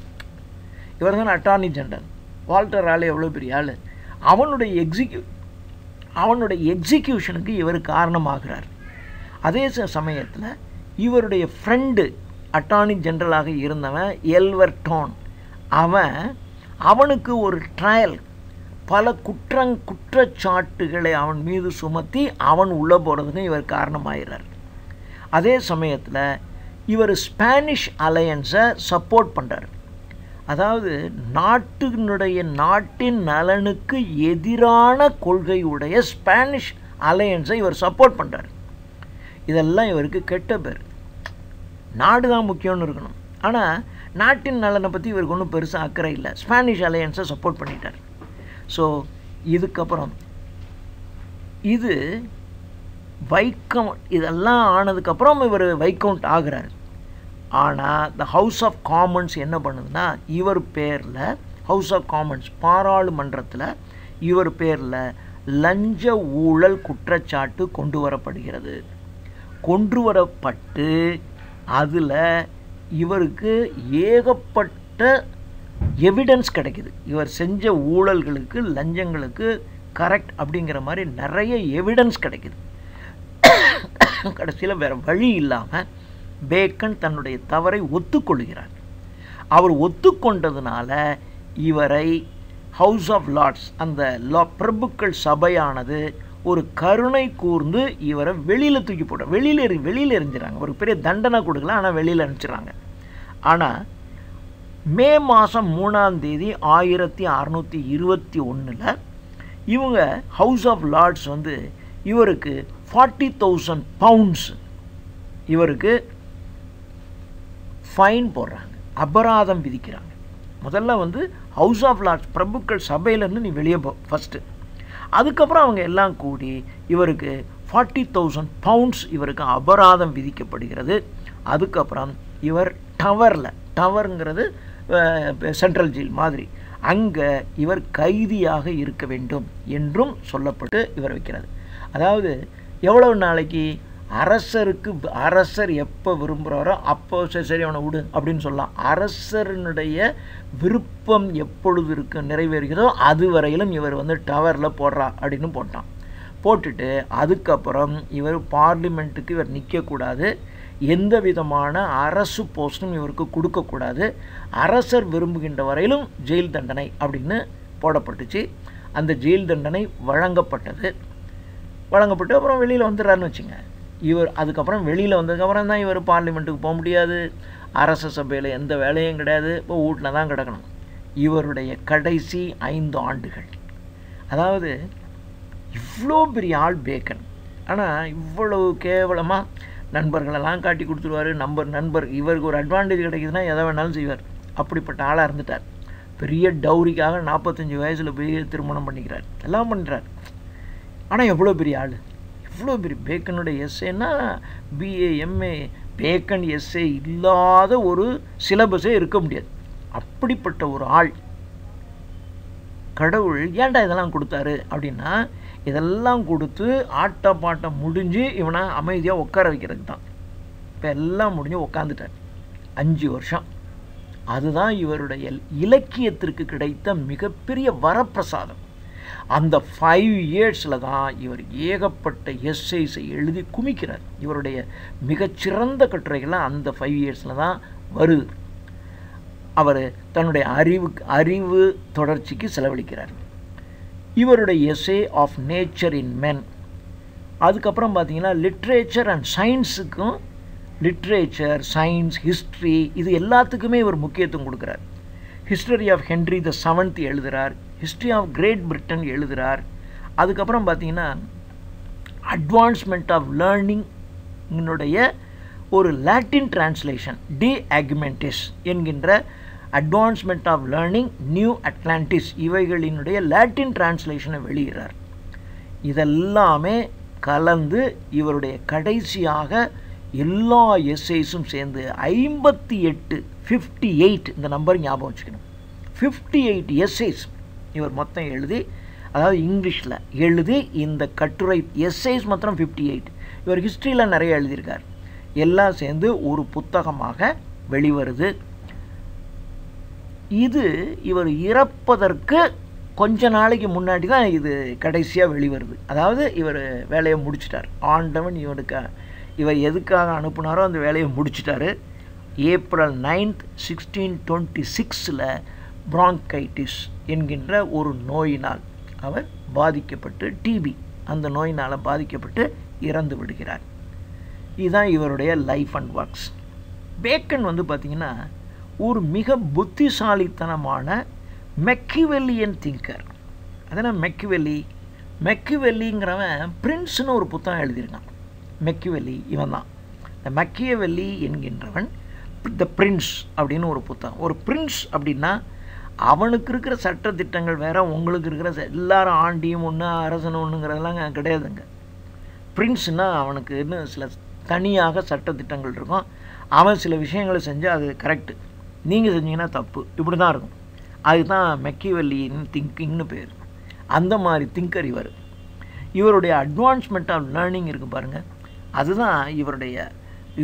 இவர் தான் அட்டார்னி ஜெனரல் வால்டர் ராலே, எவ்வளோ பெரிய ஆள். அவனுடைய எக்ஸிக்யூ அவனுடைய எக்ஸிக்யூஷனுக்கு இவர் காரணமாகிறார். அதே சமயத்தில் இவருடைய ஃப்ரெண்டு அட்டார்னி ஜெனரலாக இருந்தவன் எல்வர்டான், அவன் அவனுக்கு ஒரு ட்ரையல், பல குற்றங் குற்றச்சாட்டுகளை அவன் மீது சுமத்தி அவன் உள்ளே போகிறதுக்கு இவர் காரணமாகிறார். அதே சமயத்தில் இவர் ஸ்பானிஷ் அலையன்ஸை சப்போர்ட் பண்ணுறார். அதாவது நாட்டினுடைய நாட்டின் நலனுக்கு எதிரான கொள்கையுடைய ஸ்பானிஷ் அலையன்ஸை இவர் சப்போர்ட் பண்ணுறார். இதெல்லாம் இவருக்கு கெட்ட பேர். நாடு தான் முக்கியம்னு இருக்கணும், ஆனால் நாட்டின் நலனை பற்றி இவருக்கு ஒன்றும் பெருசாக அக்கறை இல்லை. ஸ்பானிஷ் அலையன்ஸை சப்போர்ட் பண்ணிட்டார். ஸோ இதுக்கப்புறம் இது வைக்கவுண்ட், இதெல்லாம் ஆனதுக்கப்புறம் இவர் வைக்கவுண்ட் ஆகிறார். ஆனால் த ஹவுஸ் ஆஃப் காமன்ஸ் என்ன பண்ணுதுன்னா, இவர் பேரில் ஹவுஸ் ஆஃப் காமன்ஸ் பாராளுமன்றத்தில் இவர் பேரில் லஞ்ச ஊழல் குற்றச்சாட்டு கொண்டு வரப்படுகிறது. கொண்டு வரப்பட்டு அதில் இவருக்கு ஏகப்பட்ட எவிடன்ஸ் கிடைக்கிது. இவர் செஞ்ச ஊழல்களுக்கு லஞ்சங்களுக்கு கரெக்ட் அப்படிங்கிற மாதிரி நிறைய எவிடன்ஸ் கிடைக்கிது. கடைசியில் வேறு வழி இல்லாமல் பேக்கன் தன்னுடைய தவறை ஒத்துக்கொள்கிறார். அவர் ஒத்துக்கொண்டதுனால இவரை ஹவுஸ் ஆஃப் லார்ட்ஸ், அந்த லா பிரபுக்கள் சபையானது ஒரு கருணை கூர்ந்து இவரை வெளியில் தூக்கி போட வெளியில் எறி வெளியில் எறிஞ்சிடறாங்க. ஒரு பெரிய தண்டனை கொடுக்கல, ஆனால் வெளியில் அனுப்பிச்சிடறாங்க. ஆனால் மே மாதம் மூணாம் தேதி ஆயிரத்தி அறநூற்றி இருபத்தி ஒன்றில் இவங்க ஹவுஸ் ஆஃப் லார்ட்ஸ் வந்து இவருக்கு ஃபார்ட்டி தௌசண்ட் பவுண்ட்ஸ் இவருக்கு ஃபைன் போடுறாங்க, அபராதம் விதிக்கிறாங்க. முதல்ல வந்து ஹவுஸ் ஆஃப் லார்ட்ஸ் பிரபுக்கள் சபையிலேருந்து நீ வெளியே போ ஃபஸ்ட்டு. அதுக்கப்புறம் அவங்க எல்லாம் கூடி இவருக்கு ஃபார்ட்டி தௌசண்ட் பவுண்ட்ஸ் இவருக்கு அபராதம் விதிக்கப்படுகிறது. அதுக்கப்புறம் இவர் டவரில், டவருங்கிறது சென்ட்ரல் ஜெயில் மாதிரி, அங்க இவர் கைதியாக இருக்க வேண்டும் என்றும் சொல்லப்பட்டு இவர் வைக்கிறது. அதாவது எவ்வளவு நாளைக்கு அரசருக்கு அரசர் எப்போ விரும்புகிறாரோ அப்போ சரி சரி அவனை விடு அப்படின்னு சொல்லலாம். அரசனுடைய விருப்பம் எப்பொழுது இருக்கு நிறைவேறுகிறதோ அது வரையிலும் இவர் வந்து டவரில் போடுறா அப்படின்னு போட்டான். போட்டுட்டு அதுக்கப்புறம் இவர் பார்லிமெண்ட்டுக்கு இவர் நிற்கக்கூடாது, எந்த விதமான அரசு போஸ்டும் இவருக்கு கொடுக்கக்கூடாது, அரசர் விரும்புகின்ற வரையிலும் ஜெயில் தண்டனை அப்படின்னு போடப்பட்டுச்சு. அந்த ஜெயில் தண்டனை வழங்கப்பட்டது. வழங்கப்பட்டு அப்புறம் வெளியில் வந்துடுறாருன்னு வச்சுங்க. இவர் அதுக்கப்புறம் வெளியில் வந்ததுக்கப்புறம் தான் இவர் பார்லிமெண்ட்டுக்கு போக முடியாது, அரச சபையில் எந்த வேலையும் கிடையாது, இப்போ வீட்டில் தான் கிடக்கணும். இவருடைய கடைசி ஐந்து ஆண்டுகள் அதாவது இவ்வளோ பெரிய ஆள் பேக்கன், ஆனால் இவ்வளவு கேவலமாக நண்பர்களெல்லாம் காட்டி கொடுத்துருவார். நம்பர் நண்பர் இவருக்கு ஒரு அட்வான்டேஜ் கிடைக்குதுன்னா எதை வேணாலும் செய்வார். அப்படிப்பட்ட ஆளாக இருந்துட்டார். பெரிய டௌரிக்காக நாற்பத்தஞ்சு வயசில் பெரிய திருமணம் பண்ணிக்கிறார், எல்லாம் பண்ணுறார். ஆனால் எவ்வளோ பெரிய ஆள், எவ்வளோ பெரிய பேக்கனோட எஸ்ஏன்னா பிஏ எம்ஏ பேக்கன் எஸ்ஏ இல்லாத ஒரு சிலபஸே இருக்க முடியாது. அப்படிப்பட்ட ஒரு ஆள் கடவுள் ஏன்டா இதெல்லாம் கொடுத்தாரு அப்படின்னா, இதெல்லாம் கொடுத்து ஆட்ட பாட்டம் முடிஞ்சு இவனை அமைதியாக உட்கார வைக்கிறதுக்கு தான். இப்போ எல்லாம் முடிஞ்சு உட்காந்துட்டார் அஞ்சு வருஷம். அதுதான் இவருடைய இலக்கியத்திற்கு கிடைத்த மிகப்பெரிய வரப்பிரசாதம். அந்த ஃபைவ் இயர்ஸில் தான் இவர் ஏகப்பட்ட எஸ்ஐஸை எழுதி குமிக்கிறார். இவருடைய மிகச்சிறந்த கட்டுரைகள்லாம் அந்த ஃபைவ் இயர்ஸில் தான் வருது. அவர் தன்னுடைய அறிவு அறிவு தொடர்ச்சிக்கு செலவழிக்கிறார். இவருடைய essay of nature in men. அதுக்கப்புறம் பார்த்திங்கன்னா லிட்ரேச்சர் அண்ட் சயின்ஸுக்கும், லிட்ரேச்சர் சயின்ஸ் ஹிஸ்ட்ரி இது எல்லாத்துக்குமே இவர் முக்கியத்துவம் கொடுக்குறார். History of Henry the seventh எழுதுகிறார், ஹிஸ்ட்ரி ஆஃப் கிரேட் பிரிட்டன் எழுதுகிறார். அதுக்கப்புறம் பார்த்திங்கன்னா அட்வான்ஸ்மெண்ட் ஆஃப் லேர்னிங்கினுடைய ஒரு லாட்டின் டிரான்ஸ்லேஷன் டி ஆக்மெண்டிஸ் என்கின்ற advancement of learning new Atlantis இவைகளினுடைய லாட்டின் டிரான்ஸ்லேஷனை வெளியிறார். இதெல்லாமே கலந்து இவருடைய கடைசியாக எல்லா எஸ்ஸைஸும் சேர்ந்து ஐம்பத்தி எட்டு ஃபிஃப்டி எயிட் இந்த நம்பர் ஞாபகம் வச்சுக்கணும். ஃபிஃப்டி எயிட் எஸ்ஸைஸ் இவர் மொத்தம் எழுதி, அதாவது இங்கிலீஷில் எழுதி இந்த கட்டுரை எஸ்ஸைஸ் மொத்தம் ஃபிஃப்டி எயிட் இவர் ஹிஸ்ட்ரியில் நிறைய எழுதியிருக்கார். எல்லாம் சேர்ந்து ஒரு புத்தகமாக வெளிவருது. இது இவர் இறப்பதற்கு கொஞ்ச நாளைக்கு முன்னாடி தான் இது கடைசியாக வெளிவருது. அதாவது இவர் வேலையை முடிச்சிட்டார். ஆண்டவன் இவனுக்கு இவர் எதுக்காக அனுப்புனாரோ அந்த வேலையை முடிச்சிட்டார். ஏப்ரல் நைன்த் சிக்ஸ்டீன் டுவெண்ட்டி சிக்ஸில் பிராங்கைட்டிஸ் என்கின்ற ஒரு நோயினால் அவர் பாதிக்கப்பட்டு, டிபி அந்த நோயினால் பாதிக்கப்பட்டு இறந்து விடுகிறார். இதுதான் இவருடைய லைஃப் அண்ட் ஒர்க்ஸ். பேக்கன் வந்து பார்த்திங்கன்னா ஒரு மிக புத்திசாலித்தனமான மெக்கிவெல்லியன் திங்கர். அதனால் மெக்கிவெல்லி மெக்கிவெல்லிங்கிறவன் பிரின்ஸ்னு ஒரு புத்தகம் எழுதியிருக்கான். மெக்கிவெல்லி இவன் தான். இந்த மெக்கியவெல்லி என்கின்றவன் த பிரின்ஸ் அப்படின்னு ஒரு புத்தகம். ஒரு பிரின்ஸ் அப்படின்னா அவனுக்கு இருக்கிற சட்டத்திட்டங்கள் வேறு, உங்களுக்கு இருக்கிற எல்லாரும் ஆண்டியும் ஒன்று அரசன் ஒன்றுங்கிறதெல்லாம் கிடையாதுங்க. பிரின்ஸ்னால் அவனுக்கு இன்னும் சில தனியாக சட்டத்திட்டங்கள் இருக்கும். அவன் சில விஷயங்களை செஞ்சால் அது கரெக்டு, நீங்கள் செஞ்சீங்கன்னா தப்பு, இப்படி தான் இருக்கும். அதுதான் மெக்கிவெல்லியின் திங்கிங்னு பேர். அந்த மாதிரி திங்கர் இவர். இவருடைய அட்வான்ஸ்மெண்ட் ஆஃப் லேர்னிங் இருக்குது பாருங்கள், அதுதான் இவருடைய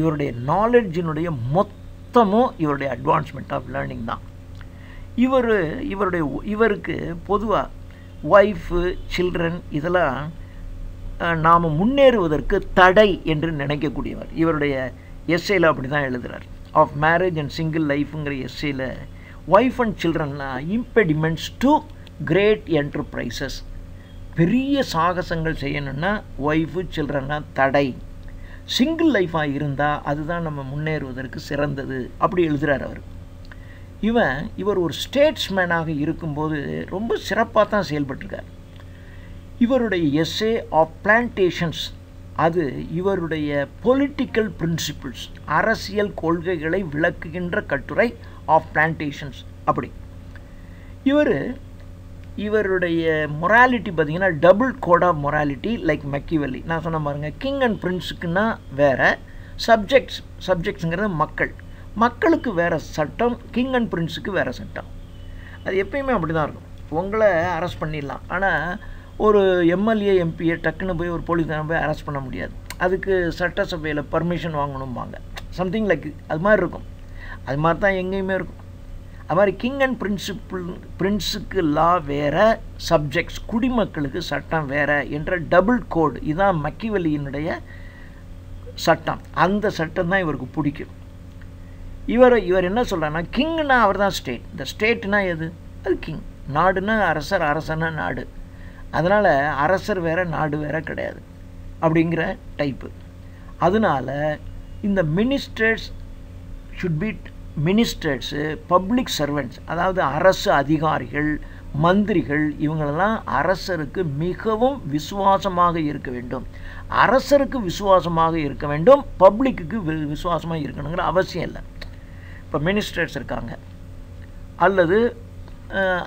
இவருடைய நாலெட்ஜினுடைய மொத்தமும் இவருடைய அட்வான்ஸ்மெண்ட் ஆஃப் லேர்னிங் தான். இவர் இவருடைய இவருக்கு பொதுவாக ஒய்ஃபு சில்ட்ரன் இதெல்லாம் நாம் முன்னேறுவதற்கு தடை என்று நினைக்கக்கூடியவர். இவருடைய எஸ்ஸேயில் அப்படி தான் எழுதுகிறார். ஆஃப் மேரேஜ் அண்ட் சிங்கிள் லைஃப்ங்கிற எஸ்ஸேயில் ஒய்ஃப் அண்ட் சில்ட்ரன்னா இம்பெடிமெண்ட்ஸ் டு கிரேட் என்டர்பிரைசஸ். பெரிய சாகசங்கள் செய்யணுன்னா ஒய்ஃபு சில்ட்ரன்னா தடை. சிங்கிள் லைஃபாக இருந்தால் அதுதான் நம்ம முன்னேறுவதற்கு சிறந்தது அப்படி எழுதுகிறார் அவர். இவன் இவர் ஒரு ஸ்டேட்ஸ்மேனாக இருக்கும்போது ரொம்ப சிறப்பாக தான் செயல்பட்டிருக்கார். இவருடைய எஸ்ஸே ஆஃப் பிளான்டேஷன்ஸ் அது இவருடைய பொலிட்டிக்கல் பிரின்சிபிள்ஸ் அரசியல் கொள்கைகளை விளக்குகின்ற கட்டுரை ஆஃப் பிளான்டேஷன்ஸ். அப்படி இவர் இவருடைய மொராலிட்டி பார்த்திங்கன்னா double code of morality like Machiavelli. நான் சொன்ன பாருங்க, கிங் அண்ட் பிரின்ஸுக்குன்னா வேறு சப்ஜெக்ட்ஸ், சப்ஜெக்ட்ஸுங்கிறது மக்கள், மக்களுக்கு வேறு சட்டம், கிங் அண்ட் பிரின்ஸுக்கு வேறு சட்டம். அது எப்பயுமே அப்படி தான் இருக்கும். உங்களை அரெஸ்ட் பண்ணிடலாம், ஆனால் ஒரு எம்எல்ஏ எம்பியை டக்குன்னு போய் ஒரு போலீஸ்காரன் போய் அரெஸ்ட் பண்ண முடியாது. அதுக்கு சட்டசபையில் பர்மிஷன் வாங்கணும்பாங்க, சம்திங் லைக் அது மாதிரி இருக்கும். அது மாதிரி தான் எங்கேயுமே இருக்கும். அது மாதிரி கிங் அண்ட் பிரின்சிபிள் பிரின்ஸுக்கு லா வேறு, சப்ஜெக்ட்ஸ் குடிமக்களுக்கு சட்டம் வேறு என்ற டபுள் கோடு, இதுதான் மக்கிவெல்லியினுடைய சட்டம். அந்த சட்டம் தான் இவருக்கு பிடிக்கும். இவர் இவர் என்ன சொல்கிறாருன்னா, கிங்னா அவர் தான் ஸ்டேட், இந்த ஸ்டேட்னா எது, அது கிங். நாடுன்னா அரசர், அரசன்னா நாடு. அதனால் அரசர் வேறு நாடு வேறு கிடையாது அப்படிங்கிற டைப்பு. அதனால் இந்த magistrates should be magistrates, public servants, அதாவது அரசு அதிகாரிகள், மந்திரிகள், இவங்களெல்லாம் அரசருக்கு மிகவும் விசுவாசமாக இருக்க வேண்டும். அரசருக்கு விசுவாசமாக இருக்க வேண்டும், பப்ளிக்கு விசுவாசமாக இருக்கணுங்கிற அவசியம் இல்லை. இப்போ மினிஸ்ட்ரேட்ஸ் இருக்காங்க அல்லது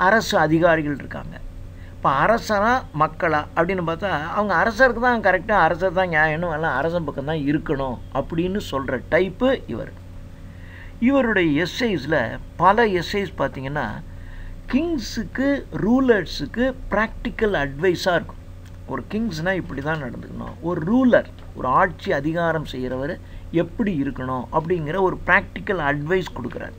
அரசு அதிகாரிகள் இருக்காங்க. இப்போ அரசனா மக்களா அப்படின்னு பார்த்தா, அவங்க அரசருக்கு தான் கரெக்டாக, அரசர் தான் நியாயணும், எல்லாம் அரசன் பக்கம்தான் இருக்கணும் அப்படின்னு சொல்கிற டைப்பு இவர். இவருடைய எஸ்ஐஸில் பல எஸ்ஐஸ் பார்த்திங்கன்னா கிங்ஸுக்கு ரூலர்ஸுக்கு ப்ராக்டிக்கல் அட்வைஸாக இருக்கும். ஒரு கிங்ஸ்னால் இப்படி தான் நடந்துக்கணும், ஒரு ரூலர் ஒரு ஆட்சி அதிகாரம் செய்கிறவர் எப்படி இருக்கணும் அப்படிங்கிற ஒரு ப்ராக்டிக்கல் அட்வைஸ் கொடுக்குறார்.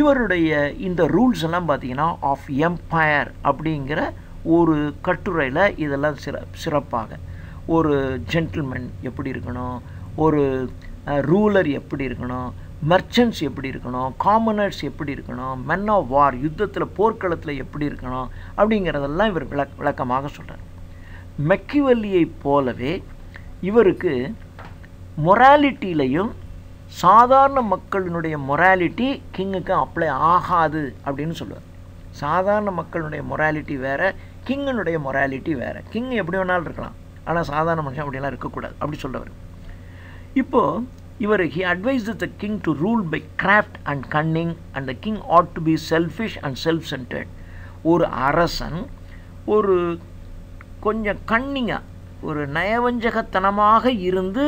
இவருடைய இந்த ரூல்ஸ் எல்லாம் பார்த்திங்கன்னா ஆஃப் எம்பையர் அப்படிங்கிற ஒரு கட்டுரையில் இதெல்லாம் சிற சிறப்பாக ஒரு ஜென்டில்மேன் எப்படி இருக்கணும், ஒரு ரூலர் எப்படி இருக்கணும், மர்ச்சன்ட்ஸ் எப்படி இருக்கணும், காமனர்ஸ் எப்படி இருக்கணும், மென் ஆஃப் வார் யுத்தத்தில் போர்க்களத்தில் எப்படி இருக்கணும் அப்படிங்கிறதெல்லாம் இவர் விளக் விளக்கமாக சொல்கிறார். மெக்கிவல்லியை போலவே இவருக்கு மொராலிட்டியிலையும் சாதாரண மக்களினுடைய மொராலிட்டி கிங்குக்கு அப்ளை ஆகாது அப்படின்னு சொல்லுவார். சாதாரண மக்களுடைய மொராலிட்டி வேறு, கிங்கனுடைய மொராலிட்டி வேறு. கிங் எப்படி வேணாலும் இருக்கலாம், ஆனால் சாதாரண மனுஷன் அப்படிலாம் இருக்கக்கூடாது அப்படி சொல்கிறவர். இப்போது இவர் he advised the king to rule by craft and cunning and the king ought to be selfish and self-centered. ஒரு அரசன் ஒரு கொஞ்சம் கன்னிங்காக, ஒரு நயவஞ்சகத்தனமாக இருந்து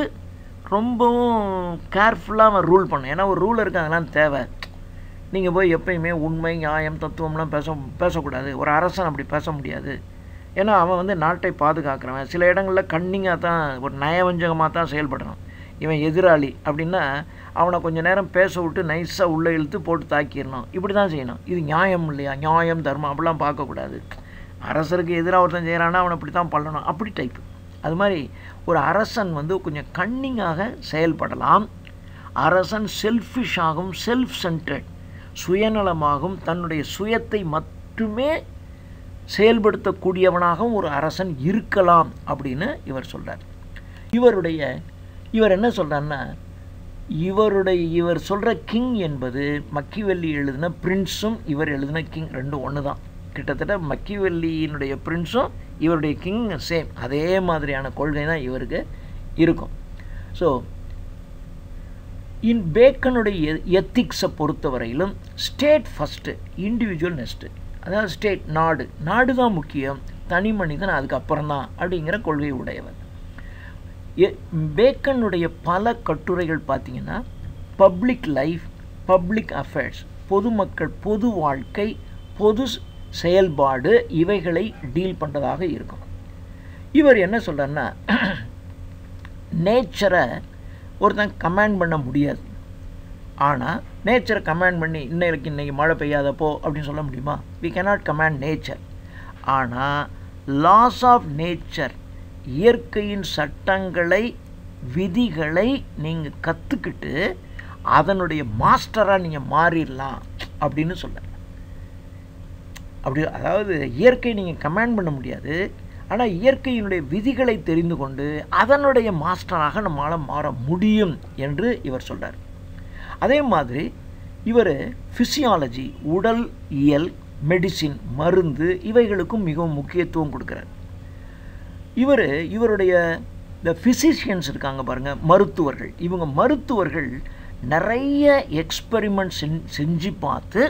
ரொம்பவும் கேர்ஃபுல்லாக அவன் ரூல் பண்ண, ஏன்னா ஒரு ரூல் இருக்குது அதெல்லாம் தேவை. நீங்கள் போய் எப்பயுமே உண்மை நியாயம் தத்துவம்லாம் பேச பேசக்கூடாது, ஒரு அரசன் அப்படி பேச முடியாது. ஏன்னா அவன் வந்து நாட்டை பாதுகாக்கிறவன். சில இடங்களில் கன்னிங்காக தான், ஒரு நயவஞ்சகமாக தான் செயல்படுறான். இவன் எதிராளி அப்படின்னா அவனை கொஞ்சம் நேரம் பேச விட்டு நைஸாக உள்ளே இழுத்து போட்டு தாக்கிடணும், இப்படி தான் செய்யணும். இது நியாயம் இல்லையா, நியாயம் தர்மம் அப்படிலாம் பார்க்கக்கூடாது. அரசருக்கு எதிராக ஒருத்தன் செய்கிறான்னா அவனை இப்படி தான் பண்ணணும், அப்படி டைப்பு. அது மாதிரி ஒரு அரசன் வந்து கொஞ்சம் கன்னிங்காக செயல்படலாம். அரசன் செல்ஃபிஷாகவும் செல்ஃப் சென்ட்ரட் சுயநலமாகவும் தன்னுடைய சுயத்தை மட்டுமே செயல்படுத்தக்கூடியவனாகவும் ஒரு அரசன் இருக்கலாம் அப்படின்னு இவர் சொல்கிறார். இவருடைய இவர் என்ன சொல்கிறாருன்னா, இவருடைய இவர் சொல்கிற கிங் என்பது மக்கிவெல்லி எழுதின பிரின்ஸும் இவர் எழுதின கிங் ரெண்டும் ஒன்று தான். கிட்டத்தட்ட மக்கிவெல்லியினுடைய பிரின்ஸும் இவருடைய கிங் சேம், அதே மாதிரியான கொள்கை தான் இவருக்கு இருக்கும். ஸோ இன் பேக்கனுடைய எத்திக்ஸை பொறுத்தவரையிலும் ஸ்டேட் ஃபஸ்ட்டு, இண்டிவிஜுவல் நெஸ்ட்டு. அதாவது ஸ்டேட் நாடு, நாடு தான் முக்கியம், தனி மனிதன் அதுக்கப்புறம் தான் அப்படிங்கிற கொள்கை உடையவர். பேக்கனுடைய பல கட்டுரைகள் பார்த்திங்கன்னா பப்ளிக் லைஃப், பப்ளிக் அஃபேர்ஸ், பொதுமக்கள், பொது வாழ்க்கை, பொது செயல்பாடு, இவைகளை டீல் பண்ணுறதாக இருக்கும். இவர் என்ன சொல்கிறாருன்னா, நேச்சரை ஒருத்தன் கமாண்ட் பண்ண முடியாது. ஆனால் நேச்சரை கமாண்ட் பண்ணி இன்னைக்கு இன்றைக்கி மழை பெய்யாதப்போ அப்படின்னு சொல்ல முடியுமா? We cannot command nature. ஆனால் லாஸ் ஆஃப் நேச்சர், இயற்கையின் சட்டங்களை விதிகளை நீங்கள் கற்றுக்கிட்டு அதனுடைய மாஸ்டராக நீங்கள் மாறிடலாம் அப்படின்னு சொல்ல அப்படி. அதாவது இயற்கையை நீங்கள் கமாண்ட் பண்ண முடியாது, ஆனால் இயற்கையினுடைய விதிகளை தெரிந்து கொண்டு அதனுடைய மாஸ்டராக நம்மளால் மாற முடியும் என்று இவர் சொல்கிறார். அதே மாதிரி இவர் ஃபிசியாலஜி, உடல் இயல், மெடிசின், மருந்து, இவைகளுக்கும் மிகவும் முக்கியத்துவம் கொடுக்குறார். இவர் இவருடைய இந்த ஃபிசிஷியன்ஸ் இருக்காங்க பாருங்கள், மருத்துவர்கள். இவங்க மருத்துவர்கள் நிறைய எக்ஸ்பெரிமெண்ட் செஞ் செஞ்சு பார்த்து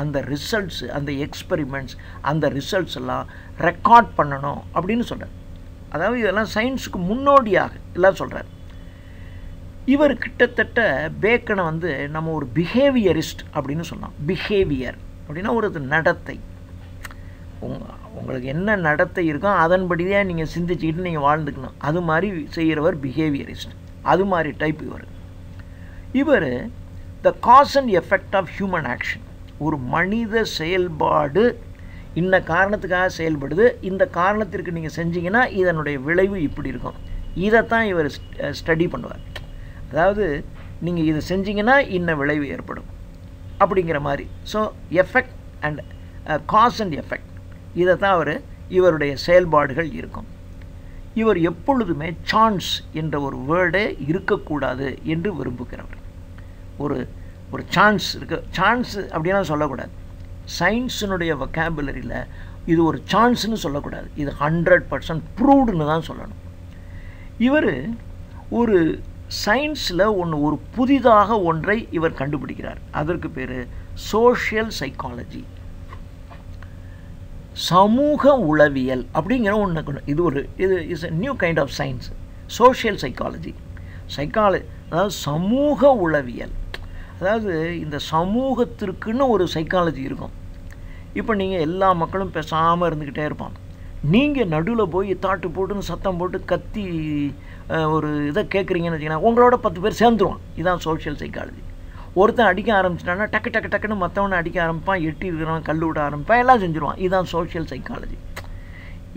அந்த ரிசல்ட்ஸு, அந்த எக்ஸ்பெரிமெண்ட்ஸ், அந்த ரிசல்ட்ஸ் எல்லாம் ரெக்கார்ட் பண்ணணும் அப்படின்னு சொல்கிறார். அதாவது இதெல்லாம் சயின்ஸுக்கு முன்னோடியாக எல்லாம் சொல்கிறார். இவர் கிட்டத்தட்ட பேக்கனை வந்து நம்ம ஒரு பிஹேவியரிஸ்ட் அப்படின்னு சொன்னோம். பிஹேவியர் அப்படின்னா ஒரு நடத்தை, உங்களுக்கு என்ன நடத்தை இருக்கோ அதன்படியே நீங்கள் சிந்திச்சுக்கிட்டு நீங்கள் வாழ்ந்துக்கணும். அது மாதிரி செய்கிறவர் பிஹேவியரிஸ்ட், அது மாதிரி டைப் இவர். இவர் the cause and effect of human action, ஒரு மனித செயல்பாடு இந்த காரணத்துக்காக செயல்படுது, இந்த காரணத்திற்கு நீங்கள் செஞ்சீங்கன்னா இதனுடைய விளைவு இப்படி இருக்கும், இதைத்தான் இவர் ஸ்டடி பண்ணுவார். அதாவது நீங்கள் இதை செஞ்சீங்கன்னா இன்ன விளைவு ஏற்படும் அப்படிங்கிற மாதிரி. So effect and cause and effect, இதை தான் அவர் இவருடைய செயல்பாடுகள் இருக்கும். இவர் எப்பொழுதுமே சான்ஸ் என்ற ஒரு வேர்டே இருக்கக்கூடாது என்று விரும்புகிறவர். ஒரு ஒரு சான்ஸ் இருக்கு, சான்ஸ் அப்படின்னா சொல்லக்கூடாது. சயின்ஸினுடைய வொக்காபுலரியில் இது ஒரு சான்ஸ்னு சொல்லக்கூடாது, இது ஹண்ட்ரட் பர்சன்ட் ப்ரூவ்டுன்னு தான் சொல்லணும். இவர் ஒரு சயின்ஸில் ஒன்று ஒரு புதிதாக ஒன்றை இவர் கண்டுபிடிக்கிறார், அதற்கு பேர் சோஷியல் சைக்காலஜி, சமூக உளவியல் அப்படிங்கிற ஒன்று. இது ஒரு இது is a new kind of science, social psychology. Psychology அதாவது சமூக உளவியல், அதாவது இந்த சமூகத்திற்குன்னு ஒரு சைக்காலஜி இருக்கும். இப்போ நீங்கள் எல்லா மக்களும் பேசாமல் இருந்துக்கிட்டே இருப்பான், நீங்கள் நடுவில் போய் தாட்டு போட்டுன்னு சத்தம் போட்டு கத்தி ஒரு இதை கேட்குறீங்கன்னு வச்சிங்கன்னா உங்களோட பத்து பேர் சேர்ந்துருவான். இதுதான் சோஷியல் சைக்காலஜி. ஒருத்தன் அடிக்க ஆரம்பிச்சிட்டான்னா டக்கு டக்கு டக்குன்னு மற்றவனை அடிக்க ஆரம்பிப்பான், எட்டி இருக்கிறவன் கல் விட ஆரம்பிப்பான், எல்லாம் செஞ்சுருவான். இதுதான் சோஷியல் சைக்காலஜி.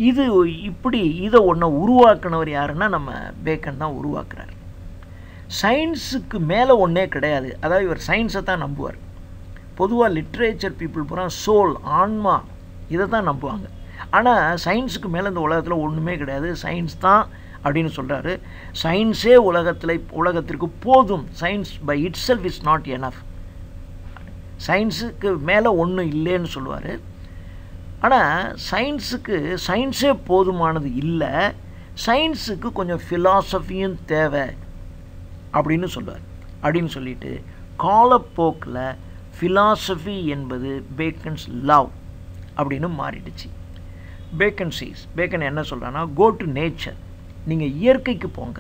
இது இப்படி இதை ஒன்று உருவாக்குனவர் யாருன்னா நம்ம பேக்கன் தான் உருவாக்குறாரு. சயின்ஸுக்கு மேலே ஒன்றே கிடையாது, அதாவது இவர் சயின்ஸை தான் நம்புவார். பொதுவாக லிட்ரேச்சர் பீப்புள் பூரா சோல் ஆன்மா இதை தான் நம்புவாங்க, ஆனால் சயின்ஸுக்கு மேலே இந்த உலகத்தில் ஒன்றுமே கிடையாது, சயின்ஸ் தான் அப்படின்னு சொல்கிறாரு. சயின்ஸே உலகத்தில் உலகத்திற்கு போதும், science by itself is not enough, சயின்ஸுக்கு மேலே ஒன்றும் இல்லைன்னு சொல்லுவார். ஆனால் சயின்ஸுக்கு சயின்ஸே போதுமானது இல்லை, சயின்ஸுக்கு கொஞ்சம் ஃபிலாசபியும் தேவை அப்படின்னு சொல்லுவார். அப்படின்னு சொல்லிட்டு காலப்போக்கில் ஃபிலாசபி என்பது பேக்கன்ஸ் லவ் அப்படின்னு மாறிடுச்சு. பேக்கன் சீஸ், பேக்கன் என்ன சொல்கிறான்னா, கோ டு நேச்சர், நீங்கள் இயற்கைக்கு போங்க,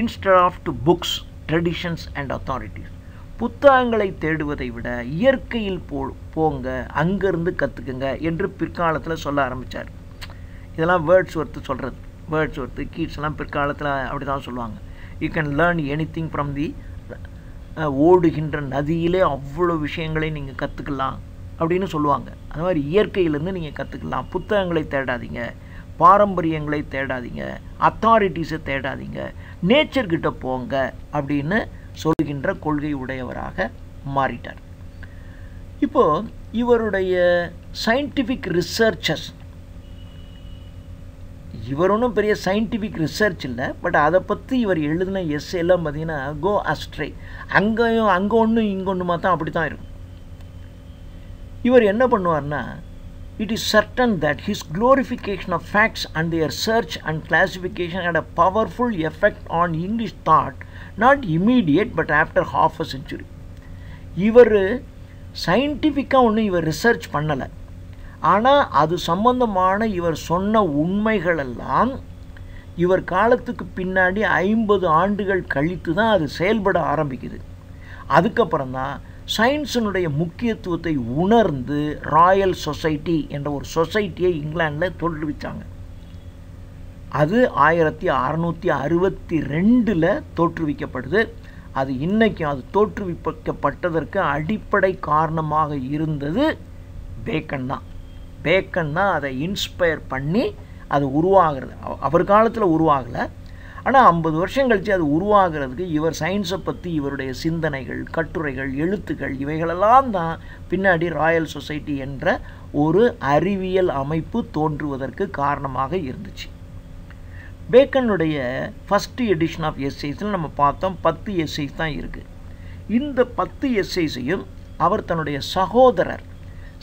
instead of to books traditions and authorities, புத்தகங்களை தேடுவதை விட இயற்கையில் போ போங்க அங்கேருந்து கற்றுக்குங்க என்று பிற்காலத்தில் சொல்ல ஆரம்பித்தார். இதெல்லாம் வேர்ட்ஸ் ஒர்த்து சொல்கிறது, வேர்ட்ஸ் ஒர்த்து கீட்ஸ்லாம் பிற்காலத்தில் அப்படி தான் சொல்லுவாங்க. You can learn anything from the, ஓடுகின்ற நதியிலே அவ்வளோ விஷயங்களை நீங்கள் கற்றுக்கலாம் அப்படின்னு சொல்லுவாங்க. அது மாதிரி இயற்கையிலேருந்து நீங்கள் கற்றுக்கலாம், புத்தகங்களை தேடாதீங்க, பாரம்பரியங்களை தேடாதீங்க, அத்தாரிட்டிஸை தேடாதீங்க, நேச்சர்கிட்ட போங்க அப்படின்னு சொல்கின்ற கொள்கை உடையவராக மாறிட்டார். இப்போது இவருடைய சயின்டிஃபிக் ரிசர்ச்சஸ், இவர் ஒன்றும் பெரிய சயின்டிஃபிக் ரிசர்ச் இல்லை, பட் அதை பற்றி இவர் எழுதின எஸ்ஸெல்லாம் பார்த்திங்கன்னா கோ அஸ்ட்ரே, அங்கேயும் அங்கே ஒன்றும் இங்கே ஒன்றுமா தான் அப்படி தான் இருக்கும். இவர் என்ன பண்ணுவார்னா, it is certain that his glorification of facts and their search and classification had a powerful effect on English thought, not immediate but after half a century. இவர் சயின்டிஃபிக்காக ஒன்றும் இவர் ரிசர்ச் பண்ணலை, ஆனால் அது சம்பந்தமான இவர் சொன்ன உண்மைகளெல்லாம் இவர் காலத்துக்கு பின்னாடி ஐம்பது ஆண்டுகள் கழித்து தான் அது செயல்பட ஆரம்பிக்குது. அதுக்கப்புறம்தான் சயின்ஸினுடைய முக்கியத்துவத்தை உணர்ந்து ராயல் சொசைட்டி என்ற ஒரு சொசைட்டியை இங்கிலாண்டில் தோற்றுவித்தாங்க. அது ஆயிரத்தி அறநூற்றி அறுபத்தி ரெண்டில் தோற்றுவிக்கப்படுது. அது இன்றைக்கும் அது தோற்றுவிக்கப்பட்டதற்கு அடிப்படை காரணமாக இருந்தது பேக்கன் தான். பேக்கன் தான் அதை இன்ஸ்பயர் பண்ணி அது உருவாகிறது. அவர் காலத்தில் உருவாகலை, ஆனால் ஐம்பது வருஷம் கழித்து அது உருவாகிறதுக்கு இவர் சயின்ஸை பற்றி இவருடைய சிந்தனைகள், கட்டுரைகள், எழுத்துக்கள் இவைகளெல்லாம் தான் பின்னாடி ராயல் சொசைட்டி என்ற ஒரு அறிவியல் அமைப்பு தோன்றுவதற்கு காரணமாக இருந்துச்சு. பேக்கனுடைய ஃபஸ்ட்டு எடிஷன் ஆஃப் எஸ்ஐஸில் நம்ம பார்த்தோம் பத்து எஸ்ஐஸ் தான் இருக்குது. இந்த பத்து எஸ்ஐஸையும் அவர் தன்னுடைய சகோதரர்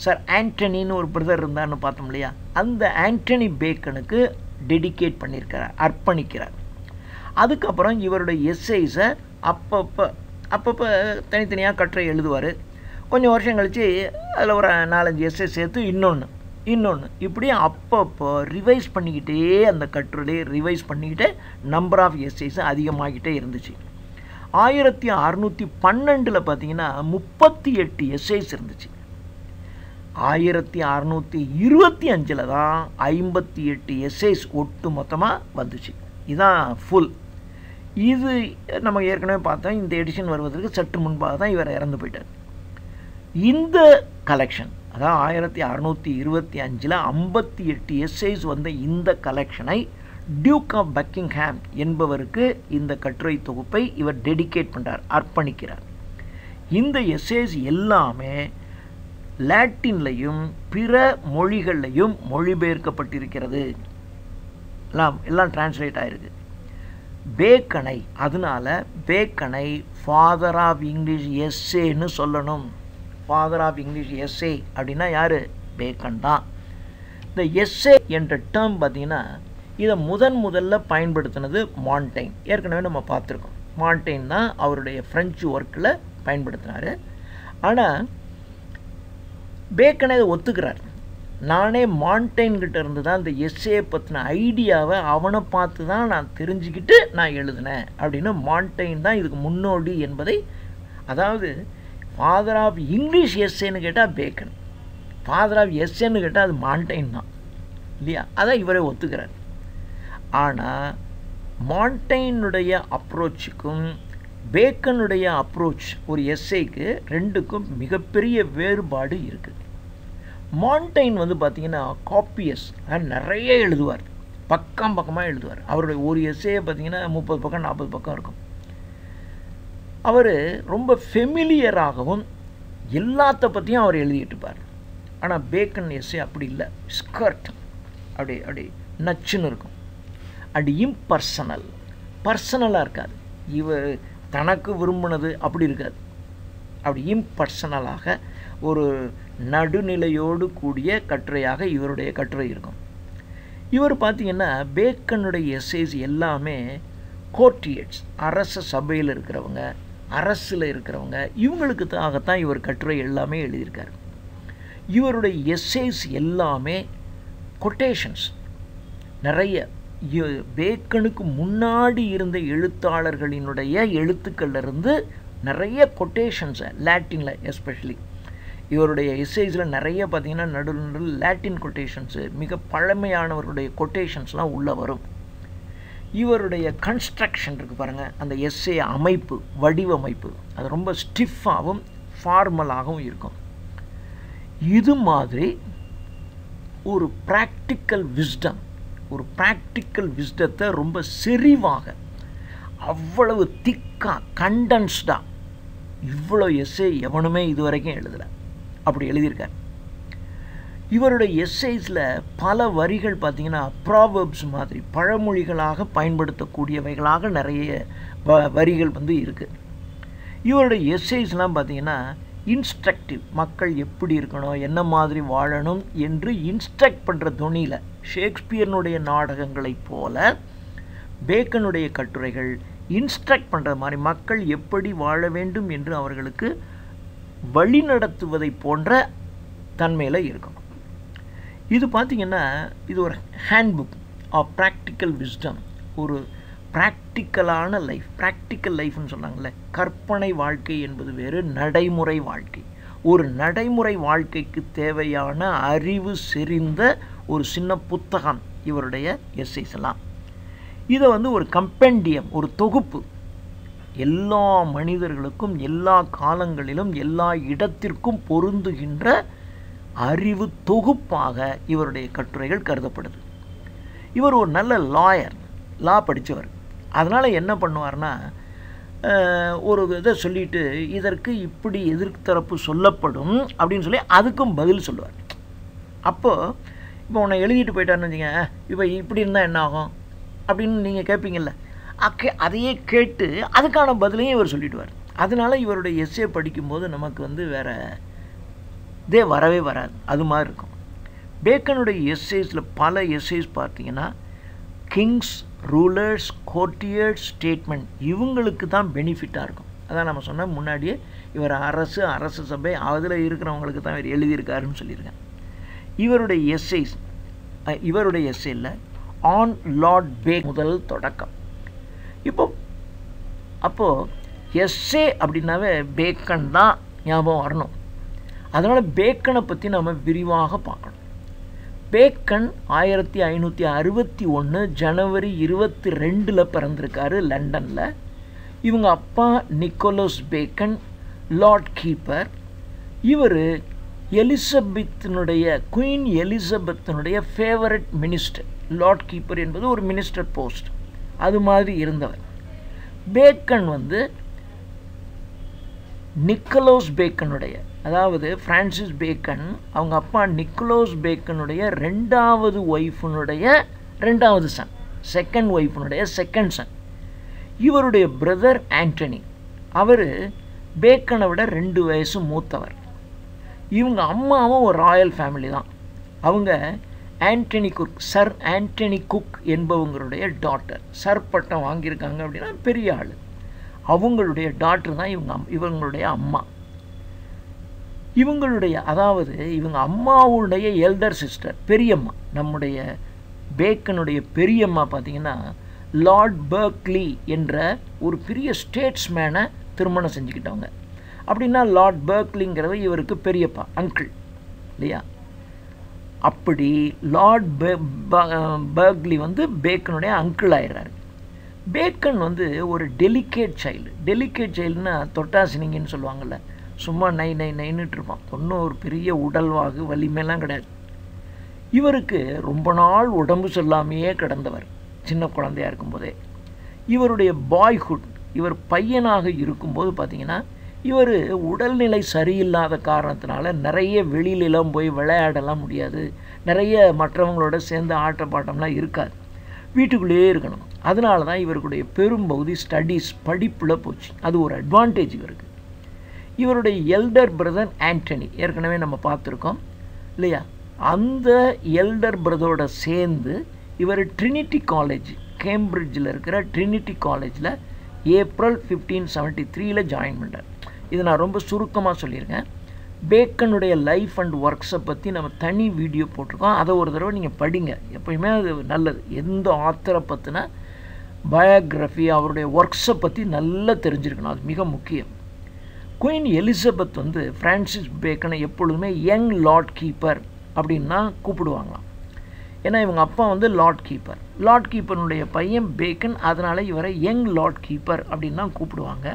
சார் ஆண்டனின்னு ஒரு பிரதர் இருந்தார்னு பார்த்தோம் இல்லையா, அந்த ஆண்டனி பேக்கனுக்கு டெடிகேட் பண்ணியிருக்கிறார், அர்ப்பணிக்கிறார். அதுக்கப்புறம் இவருடைய எஸ்ஐஸை அப்பப்போ அப்பப்போ தனித்தனியாக கட்டுரை எழுதுவார். கொஞ்சம் வருஷம் கழித்து அதில் ஒரு நாலஞ்சு எஸ்ஐ சேர்த்து இன்னொன்று இன்னொன்று இப்படி அப்பப்போ ரிவைஸ் பண்ணிக்கிட்டே அந்த கட்டுரையை ரிவைஸ் பண்ணிக்கிட்டே நம்பர் ஆஃப் எஸ்ஐஸை அதிகமாகிட்டே இருந்துச்சு. ஆயிரத்தி அறுநூற்றி பன்னெண்டில் பார்த்திங்கன்னா முப்பத்தி எட்டு எஸ்ஐஸ் இருந்துச்சு. ஆயிரத்தி அறுநூற்றி இருபத்தி அஞ்சில் தான் ஐம்பத்தி எட்டு எஸ்ஐஸ் ஒட்டு மொத்தமாக வந்துச்சு. இதுதான் ஃபுல். இது நம்ம ஏற்கனவே பார்த்தோம். இந்த எடிஷன் வருவதற்கு சற்று முன்பாக தான் இவர் இறந்து போயிட்டார். இந்த கலெக்ஷன், அதாவது ஆயிரத்தி அறுநூற்றி இருபத்தி அஞ்சில் ஐம்பத்தி எட்டு எஸ்ஐஸ் வந்த இந்த கலெக்ஷனை டியூக் ஆஃப் பக்கிங்ஹாம் என்பவருக்கு இந்த கட்டுரை தொகுப்பை இவர் டெடிகேட் பண்ணுறார், அர்ப்பணிக்கிறார். இந்த எஸ்ஸேஸ் எல்லாமே லாட்டின்லையும் பிற மொழிகள்லையும் மொழிபெயர்க்கப்பட்டிருக்கிறது, எல்லாம் எல்லாம் டிரான்ஸ்லேட் ஆகிருக்கு. பேக்கனை, அதனால் பேக்கனை ஃபாதர் ஆஃப் இங்கிலீஷ் எஸ்ஸேன்னு சொல்லணும். ஃபாதர் ஆஃப் இங்கிலீஷ் எஸ்ஸே அப்படின்னா யார்? பேக்கன் தான். இந்த எஸ்ஸே என்ற டேர்ம் பார்த்திங்கன்னா இதை முதன் முதல்ல பயன்படுத்தினது மான்டைன். ஏற்கனவே நம்ம பார்த்துருக்கோம், மான்டைன் தான் அவருடைய ஃப்ரெஞ்சு ஒர்க்கில் பயன்படுத்தினார். ஆனால் பேக்கனை இதை ஒத்துக்கிறார். நானே மான்டைன்கிட்ட இருந்து தான் இந்த எஸ்ஏ பற்றின ஐடியாவை அவனை பார்த்து தான் நான் தெரிஞ்சுக்கிட்டு நான் எழுதினேன் அப்படின்னு மான்டைன் தான் இதுக்கு முன்னோடி என்பதை, அதாவது ஃபாதர் ஆஃப் இங்கிலீஷ் எஸ்ஏன்னு கேட்டால் பேக்கன், ஃபாதர் ஆஃப் எஸ்ஏன்னு கேட்டால் அது மான்டைன் தான் இல்லையா? அதான் இவரே ஒத்துக்கிறார். ஆனால் மான்டைனுடைய அப்ரோச்சுக்கும் பேக்கனுடைய அப்ரோச் ஒரு எஸ்ஸேக்கு ரெண்டுக்கும் மிகப்பெரிய வேறுபாடு இருக்குது. மான்டைன் வந்து பார்த்திங்கன்னா காப்பியஸ், நிறைய எழுதுவார், பக்கம் பக்கமாக எழுதுவார். அவருடைய ஒரு எஸ்ஸே பார்த்திங்கன்னா முப்பது பக்கம் நாற்பது பக்கம் இருக்கும். அவர் ரொம்ப ஃபெமிலியராகவும் எல்லாத்த பற்றியும் அவர் எழுதிட்டு இருப்பார். ஆனால் பேக்கன் எஸ்ஸே அப்படி இல்லை, ஸ்கர்ட் அப்படி அப்படி நச்சுன்னு இருக்கும். அண்ட் இம்பர்சனல், பர்சனலாக இருக்காது. இவர் தனக்கு விரும்பினது அப்படி இருக்காது. அப்படி இம்பர்சனலாக ஒரு நடுநிலையோடு கூடிய கட்டுரையாக இவருடைய கட்டுரை இருக்கும். இவர் பார்த்திங்கன்னா பேக்கனுடைய எஸ்ஸேஸ் எல்லாமே கோர்ட்டியட்ஸ், அரச சபையில் இருக்கிறவங்க, அரசில் இருக்கிறவங்க, இவங்களுக்குக்காகத்தான் இவர் கட்டுரை எல்லாமே எழுதியிருக்கார். இவருடைய எஸ்ஸேஸ் எல்லாமே கொட்டேஷன்ஸ், நிறைய பேக்கனுக்கு முன்னாடி இருந்த எழுத்தாளர்களினுடைய எழுத்துக்கள்லேருந்து நிறைய கொட்டேஷன்ஸை லாட்டினில் எஸ்பெஷலி இவருடைய எஸ்ஸேஸில் நிறைய பார்த்திங்கன்னா நடு நடு லாட்டின் கொட்டேஷன்ஸு, மிக பழமையானவர்களுடைய கொட்டேஷன்ஸ்லாம் உள்ளே வரும். இவருடைய கன்ஸ்ட்ரக்ஷன் இருக்குது பாருங்கள், அந்த எஸ்ஸே அமைப்பு, வடிவமைப்பு, அது ரொம்ப ஸ்டிஃபாகவும் ஃபார்மலாகவும் இருக்கும். இது மாதிரி ஒரு ப்ராக்டிக்கல் விஸ்டம், ஒரு ப்ராக்டிக்கல் விஸ்டத்தை ரொம்ப செறிவாக, அவ்வளவு திக்காக, கண்டென்ஸ்டாக இவ்வளோ எஸ்ஸே எவனுமே இதுவரைக்கும் எழுதலை, அப்படி எழுதியிருக்கார். இவருடைய எஸ்ஸேஸில் பல வரிகள் பார்த்திங்கன்னா ப்ராவர்ப்ஸ் மாதிரி பழமொழிகளாக பயன்படுத்தக்கூடியவைகளாக நிறைய வ வரிகள் வந்து இருக்குது. இவருடைய எஸ்ஸேஸ்லாம் பார்த்திங்கன்னா இன்ஸ்ட்ரக்டிவ், மக்கள் எப்படி இருக்கணும், என்ன மாதிரி வாழணும் என்று இன்ஸ்ட்ரக்ட் பண்ணுற துணியில் ஷேக்ஸ்பியர்னுடைய நாடகங்களைப் போல பேக்கனுடைய கட்டுரைகள் இன்ஸ்ட்ரக்ட் பண்ணுற மாதிரி மக்கள் எப்படி வாழ வேண்டும் என்று அவர்களுக்கு வழிநடத்துவதை போன்ற தன்மையில் இருக்கும். இது பார்த்திங்கன்னா இது ஒரு ஹேண்ட்புக் ஆஃப் ப்ராக்டிக்கல் விஸ்டம், ஒரு ப்ராக்டிக்கலான லைஃப். ப்ராக்டிக்கல் லைஃப்னு சொன்னாங்களே, கற்பனை வாழ்க்கை என்பது வேறு, நடைமுறை வாழ்க்கை. ஒரு நடைமுறை வாழ்க்கைக்கு தேவையான அறிவு செறிந்த ஒரு சின்ன புத்தகம் இவருடைய எஸ்ஸேஸ் எல்லாம். இதை வந்து ஒரு கம்பெண்டியம், ஒரு தொகுப்பு, எல்லா மனிதர்களுக்கும் எல்லா காலங்களிலும் எல்லா இடத்திற்கும் பொருந்துகின்ற அறிவு தொகுப்பாக இவருடைய கட்டுரைகள் கருதப்படுது. இவர் ஒரு நல்ல லாயர், லா படித்தவர். அதனால் என்ன பண்ணுவார்னா, ஒரு இதை சொல்லிவிட்டு இதற்கு இப்படி எதிர்த்தரப்பு சொல்லப்படும் அப்படின்னு சொல்லி அதுக்கும் பதில் சொல்லுவார். அப்போது இப்போ உன்னை எழுதிட்டு போயிட்டார்னு வச்சுங்க, இப்போ இப்படி இருந்தால் என்ன ஆகும் அப்படின்னு நீங்கள் கேட்பீங்கள்ல, அக்கே அதையே கேட்டு அதுக்கான பதிலையும் இவர் சொல்லிவிடுவார். அதனால் இவருடைய எஸ்ஸே படிக்கும்போது நமக்கு வந்து வேறு இதே வரவே வராது, அது மாதிரி இருக்கும். பேக்கனுடைய எஸ்ஸேஸில் பல எஸ்ஸேஸ் பார்த்திங்கன்னா கிங்ஸ், ரூலர்ஸ், கோர்ட்டியர்ஸ், ஸ்டேட்மெண்ட் இவங்களுக்கு தான் பெனிஃபிட்டாக இருக்கும். அதான் நம்ம சொன்ன முன்னாடியே இவர் அரசு, அரசு சபை அதில் இருக்கிறவங்களுக்கு தான் இவர் எழுதியிருக்காருன்னு சொல்லியிருக்கேன். இவருடைய எஸ்ஸேஸ், இவருடைய எஸ்ஸேயில் ஆன் லார்ட் பேக் முதல் தொடக்கம். இப்போ அப்போது எஸ்ஸே அப்படின்னாவே பேக்கன் தான் ஞாபகம் வரணும். அதனால பேக்கனை பற்றி நாம விரிவாக பார்க்கணும். பேக்கன் ஆயிரத்து ஐநூற்று அறுபத்தி ஒன்று ஜனவரி இருபத்தி இரண்டு ல பிறந்திருக்காரு லண்டன்ல. இவங்க அப்பா நிக்கோலஸ் பேக்கன் லார்ட் கீப்பர். இவர் எலிசபெத்தினுடைய குயின் எலிசபெத்தினுடைய ஃபேவரட் மினிஸ்டர். லார்ட் கீப்பர் என்பது ஒரு மினிஸ்டர் போஸ்ட், அது மாதிரி இருந்தவர். பேக்கன் வந்து நிக்கோலஸ் பேக்கனுடைய, அதாவது ஃப்ரான்சிஸ் பேக்கன் அவங்க அப்பா நிக்கோலஸ் பேக்கனுடைய ரெண்டாவது ஒய்ஃபுனுடைய ரெண்டாவது சன், செகண்ட் ஒய்ஃபுனுடைய செகண்ட் சன். இவருடைய பிரதர் ஆண்டனி, அவர் பேக்கனை விட ரெண்டு வயசு மூத்தவர். இவங்க அம்மாவும் ஒரு ராயல் ஃபேமிலி தான். அவங்க Anthony Cooke, sir Anthony Cooke என்பவங்களுடைய டாட்டர். சர் பட்டம் வாங்கியிருக்காங்க அப்படின்னா பெரிய ஆள். அவங்களுடைய டாட்டர் தான் இவங்க இவங்களுடைய அம்மா. இவங்களுடைய, அதாவது இவங்க அம்மாவுடைய எல்டர் சிஸ்டர் பெரியம்மா, நம்முடைய பேக்கனுடைய பெரியம்மா பார்த்திங்கன்னா லார்ட் பர்க்லி என்ற ஒரு பெரிய ஸ்டேட்ஸ்மேனை திருமணம் செஞ்சுக்கிட்டவங்க. அப்படின்னா லார்ட் பர்க்லிங்கிறது இவருக்கு பெரியப்பா, அங்கிள் இல்லையா. அப்படி லார்ட் பர்க்லி வந்து பேக்கனுடைய அங்கிள் ஆயிடுறாரு. பேக்கன் வந்து ஒரு டெலிகேட் சைல்டு. டெலிகேட் சைல்டுன்னா தொட்டாசினிங்கன்னு சொல்லுவாங்கள்ல, சும்மா நை நை நைன்னுட்டு இருப்பான். ஒன்றும் ஒரு பெரிய உடல்வாகு வலிமையெல்லாம் கிடையாது. இவருக்கு ரொம்ப நாள் உடம்பு சொல்லாமையே கிடந்தவர் சின்ன குழந்தையாக இருக்கும்போதே. இவருடைய பாய்ஹுட், இவர் பையனாக இருக்கும்போது பார்த்திங்கன்னா இவர் உடல்நிலை சரியில்லாத காரணத்தினால நிறைய வெளியிலெல்லாம் போய் விளையாடலாம் முடியாது, நிறைய மற்றவங்களோட சேர்ந்து ஆட்ட பாட்டம்லாம் இருக்காது, வீட்டுக்குள்ளேயே இருக்கணும். அதனால தான் இவருடைய பெரும்பகுதி ஸ்டடீஸ் படிப்பில் போச்சு. அது ஒரு அட்வான்டேஜ் இவருக்கு. இவருடைய எல்டர் பிரதர் ஆண்டனி ஏற்கனவே நம்ம பார்த்துருக்கோம் இல்லையா. அந்த எல்டர் பிரதரோட சேர்ந்து இவர் ட்ரினிட்டி காலேஜ், கேம்பிரிட்ஜில் இருக்கிற ட்ரினிட்டி காலேஜில் ஏப்ரல் ஃபிஃப்டீன் செவன்ட்டி த்ரீல ஜாயின் பண்ணுறார். இதை நான் ரொம்ப சுருக்கமாக சொல்லியிருக்கேன். பேக்கனுடைய லைஃப் அண்ட் ஒர்க்ஸை பற்றி நம்ம தனி வீடியோ போட்டிருக்கோம், அதை ஒரு தடவை நீங்கள் படிங்க. எப்போயுமே அது நல்லது. எந்த ஆத்தரை பற்றினா பயோக்ராஃபி, அவருடைய ஒர்க்ஸை பற்றி நல்லா தெரிஞ்சிருக்கணும், அது மிக முக்கியம். குயின் எலிசபெத் வந்து ஃப்ரான்சிஸ் பேக்கனை எப்பொழுதுமே யங் லார்ட் கீப்பர் அப்படின்னா கூப்பிடுவாங்களாம். ஏன்னா இவங்க அப்பா வந்து லார்ட் கீப்பர், லார்ட் கீப்பருடைய பையன் பேக்கன், அதனால் இவரை யங் லார்ட் கீப்பர் அப்படின்னு தான் கூப்பிடுவாங்க.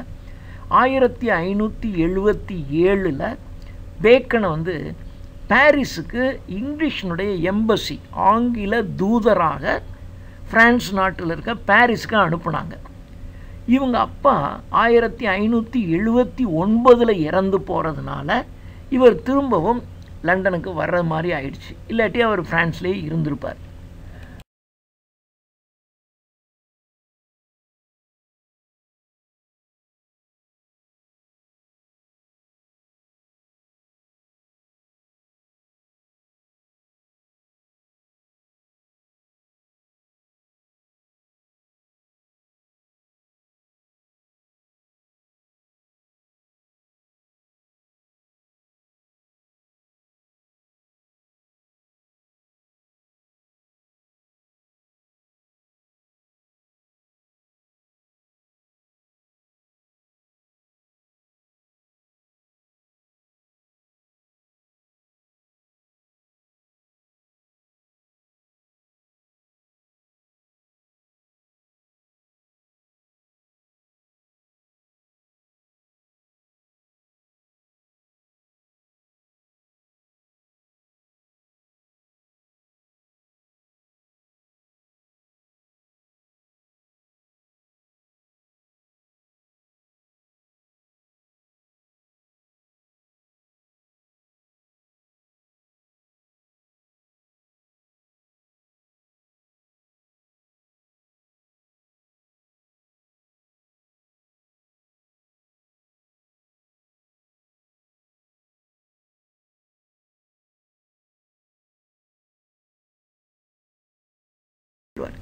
ஆயிரத்தி ஐநூற்றி எழுபத்தி ஏழில் பேக்கனை வந்து பாரிஸுக்கு இங்கிலீஷனுடைய எம்பசி, ஆங்கில தூதராக ஃப்ரான்ஸ் நாட்டில் இருக்க பாரிஸுக்கு அனுப்புனாங்க. இவங்க அப்பா ஆயிரத்தி ஐநூற்றி எழுபத்தி ஒன்பதில் இறந்து போகிறதுனால இவர் திரும்பவும் லண்டனுக்கு வர்ற மாதிரி ஆயிடுச்சு, இல்லாட்டி அவர் ஃப்ரான்ஸ்லேயே இருந்திருப்பார்.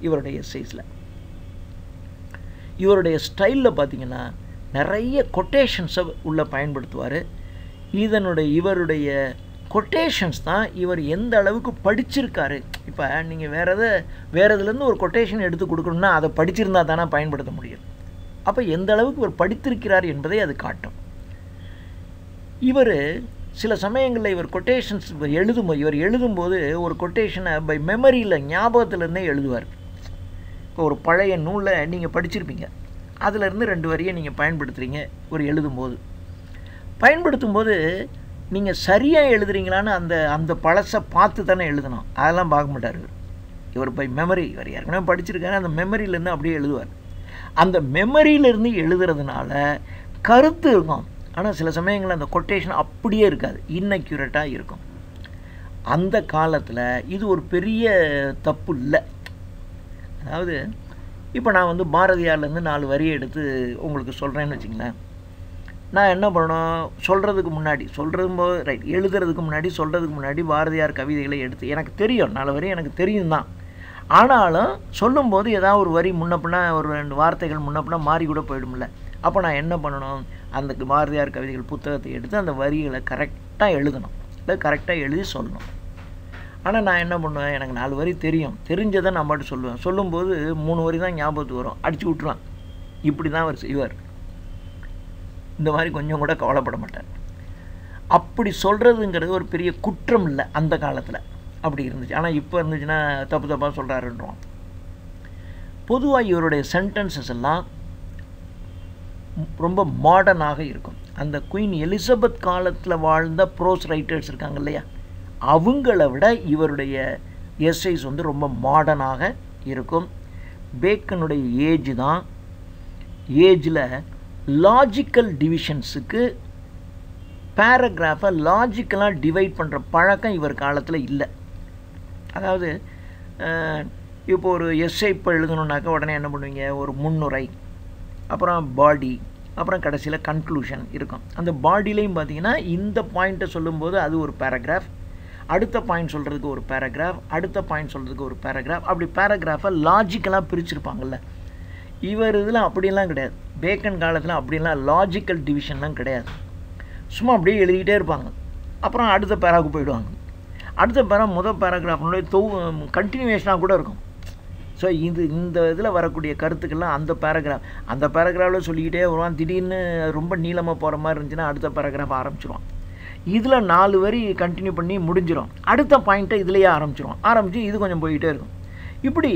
இவருடைய எஸ்ஸேஸ்ல இவருடைய ஸ்டைலில் பார்த்தீங்கன்னா நிறைய கொட்டேஷன்ஸை உள்ள பயன்படுத்துவார். இதனுடைய இவருடைய கொட்டேஷன்ஸ் தான் இவர் எந்த அளவுக்கு படிச்சிருக்காரு. இப்போ நீங்கள் வேறு எதை வேறு இதுலேருந்து ஒரு கொட்டேஷன் எடுத்து கொடுக்கணும்னா அதை படிச்சிருந்தா தானே பயன்படுத்த முடியும். அப்போ எந்த அளவுக்கு இவர் படித்திருக்கிறார் என்பதை அது காட்டும். இவர் சில சமயங்களில் இவர் கொட்டேஷன்ஸ் எழுதும் இவர் எழுதும்போது ஒரு கொட்டேஷனை பை மெமரியில் ஞாபகத்திலேருந்தே எழுதுவார். இப்போ ஒரு பழைய நூலில் நீங்கள் படிச்சிருப்பீங்க, அதிலிருந்து ரெண்டு வரியை நீங்கள் பயன்படுத்துகிறீங்க. ஒரு எழுதும்போது பயன்படுத்தும்போது நீங்கள் சரியாக எழுதுறீங்களான்னு அந்த அந்த பழசை பார்த்து தானே எழுதணும். அதெல்லாம் பார்க்க மாட்டார் இவர். இவர் பை மெமரி, இவர் ஏற்கனவே படிச்சிருக்காரு, அந்த மெமரியிலேருந்து அப்படியே எழுதுவார். அந்த மெமரியிலேருந்து எழுதுறதுனால கருத்து இருக்கும், ஆனால் சில சமயங்களில் அந்த கொட்டேஷன் அப்படியே இருக்காது, இன்னக்யூரேட்டாக இருக்கும். அந்த காலத்தில் இது ஒரு பெரிய தப்பு இல்லை. அதாவது இப்போ நான் வந்து பாரதியார்லேருந்து நாலு வரியை எடுத்து உங்களுக்கு சொல்கிறேன்னு வச்சுங்களேன். நான் என்ன பண்ணணும், சொல்கிறதுக்கு முன்னாடி சொல்கிறதும் போது ரைட் எழுதுறதுக்கு முன்னாடி சொல்கிறதுக்கு முன்னாடி பாரதியார் கவிதைகளை எடுத்து எனக்கு தெரியும், நாலு வரி எனக்கு தெரியும் தான். ஆனாலும் சொல்லும்போது ஏதாவது ஒரு வரி முன்னப்பின்னா ஒரு ரெண்டு வார்த்தைகள் முன்னப்பின்னா மாறி கூட போயிடும்ல. அப்போ நான் என்ன பண்ணணும், அந்த பாரதியார் கவிதைகள் புத்தகத்தை எடுத்து அந்த வரிகளை கரெக்டாக எழுதணும், இல்லை கரெக்டாக எழுதி சொல்லணும். ஆனால் நான் என்ன பண்ணுவேன், எனக்கு நாலு வரி தெரியும், தெரிஞ்சதை நான் பாட்டு சொல்லுவேன். சொல்லும்போது மூணு வரி தான் ஞாபகத்துக்கு வரும், அடித்து விட்டுருவான். இப்படி தான் அவர் செய்வார். இந்த மாதிரி கொஞ்சம் கூட கவலைப்பட மாட்டார். அப்படி சொல்கிறதுங்கிறது ஒரு பெரிய குற்றம் இல்லை அந்த காலத்தில், அப்படி இருந்துச்சு. ஆனால் இப்போ இருந்துச்சுன்னா தப்பு தப்பாக சொல்கிறாருன்றோம். பொதுவாக இவருடைய சென்டென்சஸ் எல்லாம் ரொம்ப மாடர்னாக இருக்கும். அந்த குயின் எலிசபெத் காலத்தில் வாழ்ந்த ப்ரோஸ் ரைட்டர்ஸ் இருக்காங்க இல்லையா, அவங்கள விட இவருடைய எஸ்ஐஸ் வந்து ரொம்ப மாடர்னாக இருக்கும். பேக்கனுடைய ஏஜ் தான் ஏஜில் லாஜிக்கல் டிவிஷன்ஸுக்கு பேராகிராஃபை லாஜிக்கலாக டிவைட் பண்ணுற பழக்கம் இவர் காலத்தில் இல்லை. அதாவது இப்போ ஒரு எஸ்ஐ இப்போ எழுதணுன்னாக்கா உடனே என்ன பண்ணுவீங்க, ஒரு முன்னுரை, அப்புறம் பாடி, அப்புறம் கடைசியில் கன்க்ளூஷன் இருக்கும். அந்த பாடியிலையும் பார்த்தீங்கன்னா இந்த பாயிண்ட்டை சொல்லும்போது அது ஒரு பேராகிராஃப், அடுத்த பாயிண்ட் சொல்கிறதுக்கு ஒரு பேராகிராஃப், அடுத்த பாயிண்ட் சொல்கிறதுக்கு ஒரு பேராகிராஃப், அப்படி பேராகிராஃபை லாஜிக்கலாக பிரிச்சுருப்பாங்கள்ல. இவர் இதில் அப்படிலாம் கிடையாது. பேக்கன் காலத்தில் அப்படிலாம் லாஜிக்கல் டிவிஷன்லாம் கிடையாது. சும்மா அப்படியே எழுதிக்கிட்டே இருப்பாங்க, அப்புறம் அடுத்த பேராவுக்கு போயிடுவாங்க. அடுத்த பேரா முதல் பேராகிராஃப்னுடைய தொகு கண்டினியூவேஷனாக கூட இருக்கும். ஸோ இது இந்த இதில் வரக்கூடிய கருத்துக்கள்லாம் அந்த பேராகிராஃப் அந்த பேராகிராஃபில் சொல்லிக்கிட்டே வருவான். திடீர்னு ரொம்ப நீளமாக போகிற மாதிரி இருந்துச்சுன்னா அடுத்த பேராகிராஃப் ஆரம்பிச்சிருவான். இதில் நாலு வரி கண்டினியூ பண்ணி முடிஞ்சிடும், அடுத்த பாயிண்ட்டை இதிலேயே ஆரம்பிச்சிடும், ஆரம்பித்து இது கொஞ்சம் போயிட்டே இருக்கும். இப்படி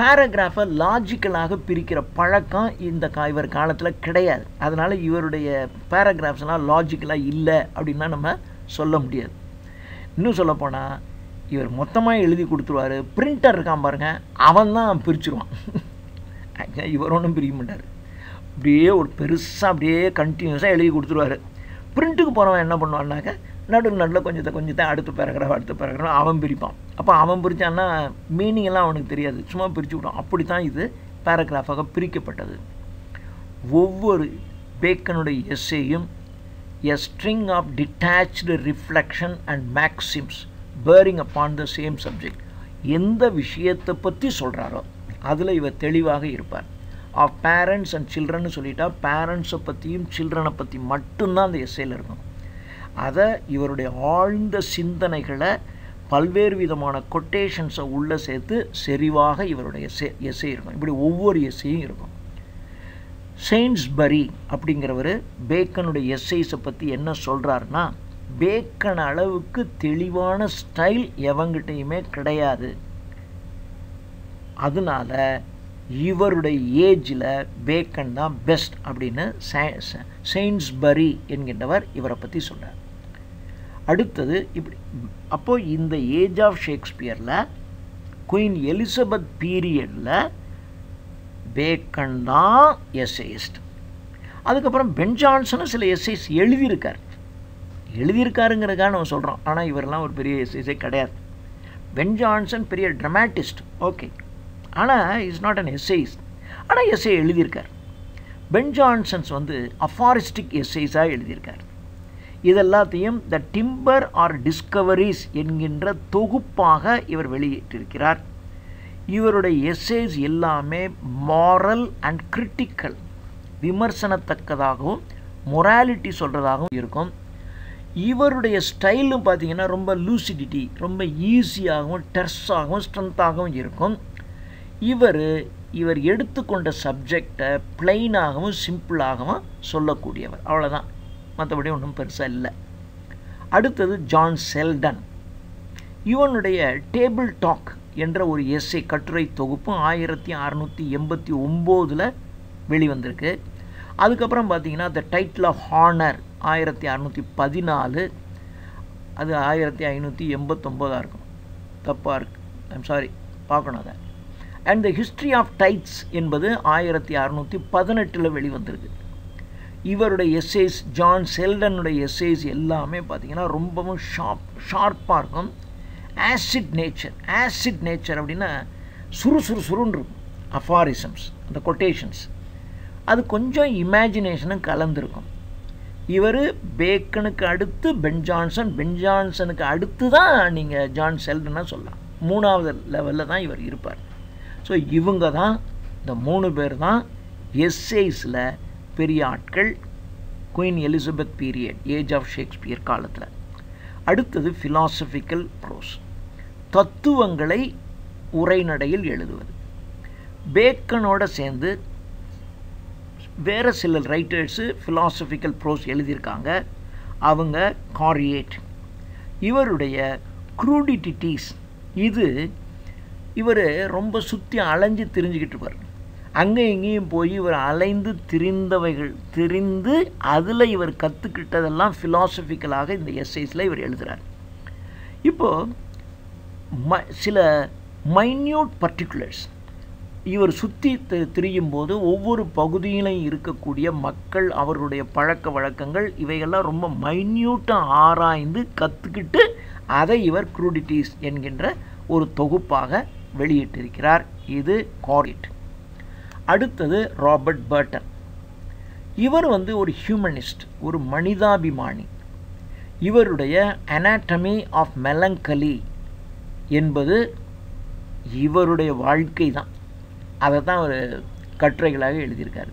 பேராகிராஃபை லாஜிக்கலாக பிரிக்கிற பழக்கம் இந்த கா இவர் காலத்தில் கிடையாது. அதனால் இவருடைய பேராகிராஃப்ஸ்லாம் லாஜிக்கலாக இல்லை அப்படின்னா நம்ம சொல்ல முடியாது. இன்னும் சொல்லப்போனால் இவர் மொத்தமாக எழுதி கொடுத்துருவார். பிரிண்டர் இருக்கான் பாருங்கள், அவன் தான் பிரிச்சுருவான். இவர் ஒன்றும் பிரிக்க மாட்டார், அப்படியே ஒரு பெருசாக அப்படியே கண்டினியூஸாக எழுதி கொடுத்துருவார். பிரிண்ட்டுக்கு போகிறவன் என்ன பண்ணுவான்னாக்க நடுவில் நடுவில் கொஞ்சத்தை கொஞ்சத்தான் அடுத்த பேராகிராஃப் அடுத்த பேராகிராஃப் அவன் பிரிப்பான். அப்போ அவன் பிரித்தான்னா மீனிங் எல்லாம் அவனுக்கு தெரியாது, சும்மா பிரித்து விடும். அப்படி தான் இது பேராகிராஃபாக பிரிக்கப்பட்டது. ஒவ்வொரு பேக்கனுடைய எஸ்ஸேயும் a string of detached reflection and maxims bearing upon the same subject. எந்த விஷயத்தை பற்றி சொல்கிறாரோ அதில் இவர் தெளிவாக இருப்பார். ஆஃப் பேரண்ட்ஸ் அண்ட் சில்ட்ரன்னு சொல்லிட்டா பேரண்ட்ஸை பற்றியும் சில்ட்ரனை பற்றி மட்டும்தான் அந்த எஸ்ஸேயில் இருக்கும். அதை இவருடைய ஆழ்ந்த சிந்தனைகளை பல்வேறு விதமான கொட்டேஷன்ஸை உள்ளே சேர்த்து செறிவாக இவருடைய எஸ்ஸே எஸ்ஸே இருக்கும். இப்படி ஒவ்வொரு எஸ்ஸேயும் இருக்கும். செயின்ஸ்பரி அப்படிங்கிறவர் பேக்கனுடைய எஸ்ஸேஸை பற்றி என்ன சொல்கிறாருன்னா, பேக்கன் அளவுக்கு தெளிவான ஸ்டைல் எவங்கிட்டையுமே கிடையாது. அதனால இவருடைய ஏஜில் பேக்கன் தான் பெஸ்ட் அப்படின்னு செயின்ஸ்பரி என்கின்றவர் இவரை பற்றி சொல்கிறார். அடுத்தது இப்படி அப்போது இந்த ஏஜ் ஆஃப் ஷேக்ஸ்பியரில் குயின் எலிசபெத் பீரியடில் பேக்கன் தான் எஸ்ஸேயிஸ்ட். அதுக்கப்புறம் பென் ஜான்சனும் சில எஸ்ஸேஸ் எழுதியிருக்கார் எழுதியிருக்காருங்கிறதுக்காக நம்ம சொல்கிறோம். ஆனால் இவரெல்லாம் ஒரு பெரிய எஸ்ஸேஸே கிடையாது. பென் ஜான்சன் பெரிய ட்ரமாட்டிஸ்ட், ஓகே, ஆனால் இஸ் நாட் அன் எஸ்ஸேஸ். ஆனால் எஸ்ஸே எழுதியிருக்கார். பென் ஜான்சன்ஸ் வந்து அஃபாரிஸ்டிக் எஸ்ஸேஸாக எழுதியிருக்கார். இதெல்லாத்தையும் த டிம்பர் ஆர் டிஸ்கவரிஸ் என்கின்ற தொகுப்பாக இவர் வெளியிட்டிருக்கிறார். இவருடைய எஸ்ஸேஸ் எல்லாமே மாரல் அண்ட் கிரிட்டிக்கல், விமர்சனத்தக்கதாகவும் மொராலிட்டி சொல்கிறதாகவும் இருக்கும். இவருடைய ஸ்டைலும் பார்த்திங்கன்னா ரொம்ப லூசிடிட்டி, ரொம்ப ஈஸியாகவும் டெர்ஸாகவும் ஸ்ட்ரென்த்தாகவும் இருக்கும். இவர் இவர் எடுத்துக்கொண்ட சப்ஜெக்டை பிளைனாகவும் சிம்பிளாகவும் சொல்லக்கூடியவர், அவ்வளோதான். மற்றபடி ஒன்றும் பெருசாக இல்லை. அடுத்தது ஜான் செல்டன். இவனுடைய டேபிள் டாக் என்ற ஒரு எஸ்ஸே கட்டுரை தொகுப்பும் ஆயிரத்தி அறுநூற்றி எண்பத்தி ஒம்போதில் வெளிவந்திருக்கு. அதுக்கப்புறம் பார்த்தீங்கன்னா த டைட்டில் ஆஃப் ஹானர் ஆயிரத்தி அறுநூற்றி பதினாலு, அது ஆயிரத்தி ஐநூற்றி எண்பத்தொம்போதாக இருக்கும், தப்பாக இருக்கு, ஐம் சாரி, பார்க்கணும் அதை. And the history of tides என்பது ஆயிரத்தி அறுநூற்றி பதினெட்டில் வெளிவந்திருக்கு. இவருடைய எஸ்ஸேஸ், ஜான் செல்டனுடைய எஸ்ஸேஸ் எல்லாமே பார்த்திங்கன்னா ரொம்பவும் ஷார்ப் ஷார்ப்பாக இருக்கும். ஆசிட் நேச்சர், ஆசிட் நேச்சர் அப்படின்னா சுறு சுறு சுருன்னு இருக்கும். அஃபாரிசம்ஸ், அந்த கொட்டேஷன்ஸ், அது கொஞ்சம் இமேஜினேஷனும் கலந்துருக்கும். இவர் பேக்கனுக்கு அடுத்து பென் ஜான்சன், பென் ஜான்சனுக்கு அடுத்து தான் நீங்கள் ஜான் செல்டனாக சொல்லலாம். மூணாவது லெவலில் தான் இவர் இருப்பார். ஸோ இவங்க தான், இந்த மூணு பேர் தான் எஸ்ஸேஸில் பெரிய ஆட்கள், queen Elizabeth period, age of Shakespeare காலத்தில். அடுத்தது ஃபிலாசபிக்கல் ப்ரோஸ், தத்துவங்களை உரைநடையில் எழுதுவது. பேக்கனோடு சேர்ந்து வேறு சில ரைட்டர்ஸு ஃபிலாசபிக்கல் ப்ரோஸ் எழுதியிருக்காங்க, அவங்க காரியேட். இவருடைய க்ரூடிட்டிஸ், இது இவர் ரொம்ப சுற்றி அலைஞ்சு திரிஞ்சுக்கிட்டு இருப்பார். அங்கே இங்கேயும் போய் இவர் அலைந்து திரிந்தவைகள் திரிந்து அதில் இவர் கற்றுக்கிட்டதெல்லாம் ஃபிலாசபிக்கலாக இந்த எஸ்ஸைஸில் இவர் எழுதுகிறார். இப்போது ம சில மைன்யூட் பர்டிகுலர்ஸ், இவர் சுற்றி திரியும் போது ஒவ்வொரு பகுதியிலையும் இருக்கக்கூடிய மக்கள், அவருடைய பழக்க வழக்கங்கள், இவைகள்லாம் ரொம்ப மைன்யூட்டாக ஆராய்ந்து கற்றுக்கிட்டு அதை இவர் க்ரூடிட்டிஸ் என்கின்ற ஒரு தொகுப்பாக வெளியிட்டிருக்கிறார். இது காரிட். அடுத்தது ராபர்ட் பர்டன். இவர் வந்து ஒரு ஹியூமனிஸ்ட், ஒரு மனிதாபிமானி. இவருடைய அனாட்டமி ஆஃப் மெலங்கலி என்பது இவருடைய வாழ்க்கை தான், அதை தான் ஒரு கட்டுரைகளாக எழுதியிருக்காரு.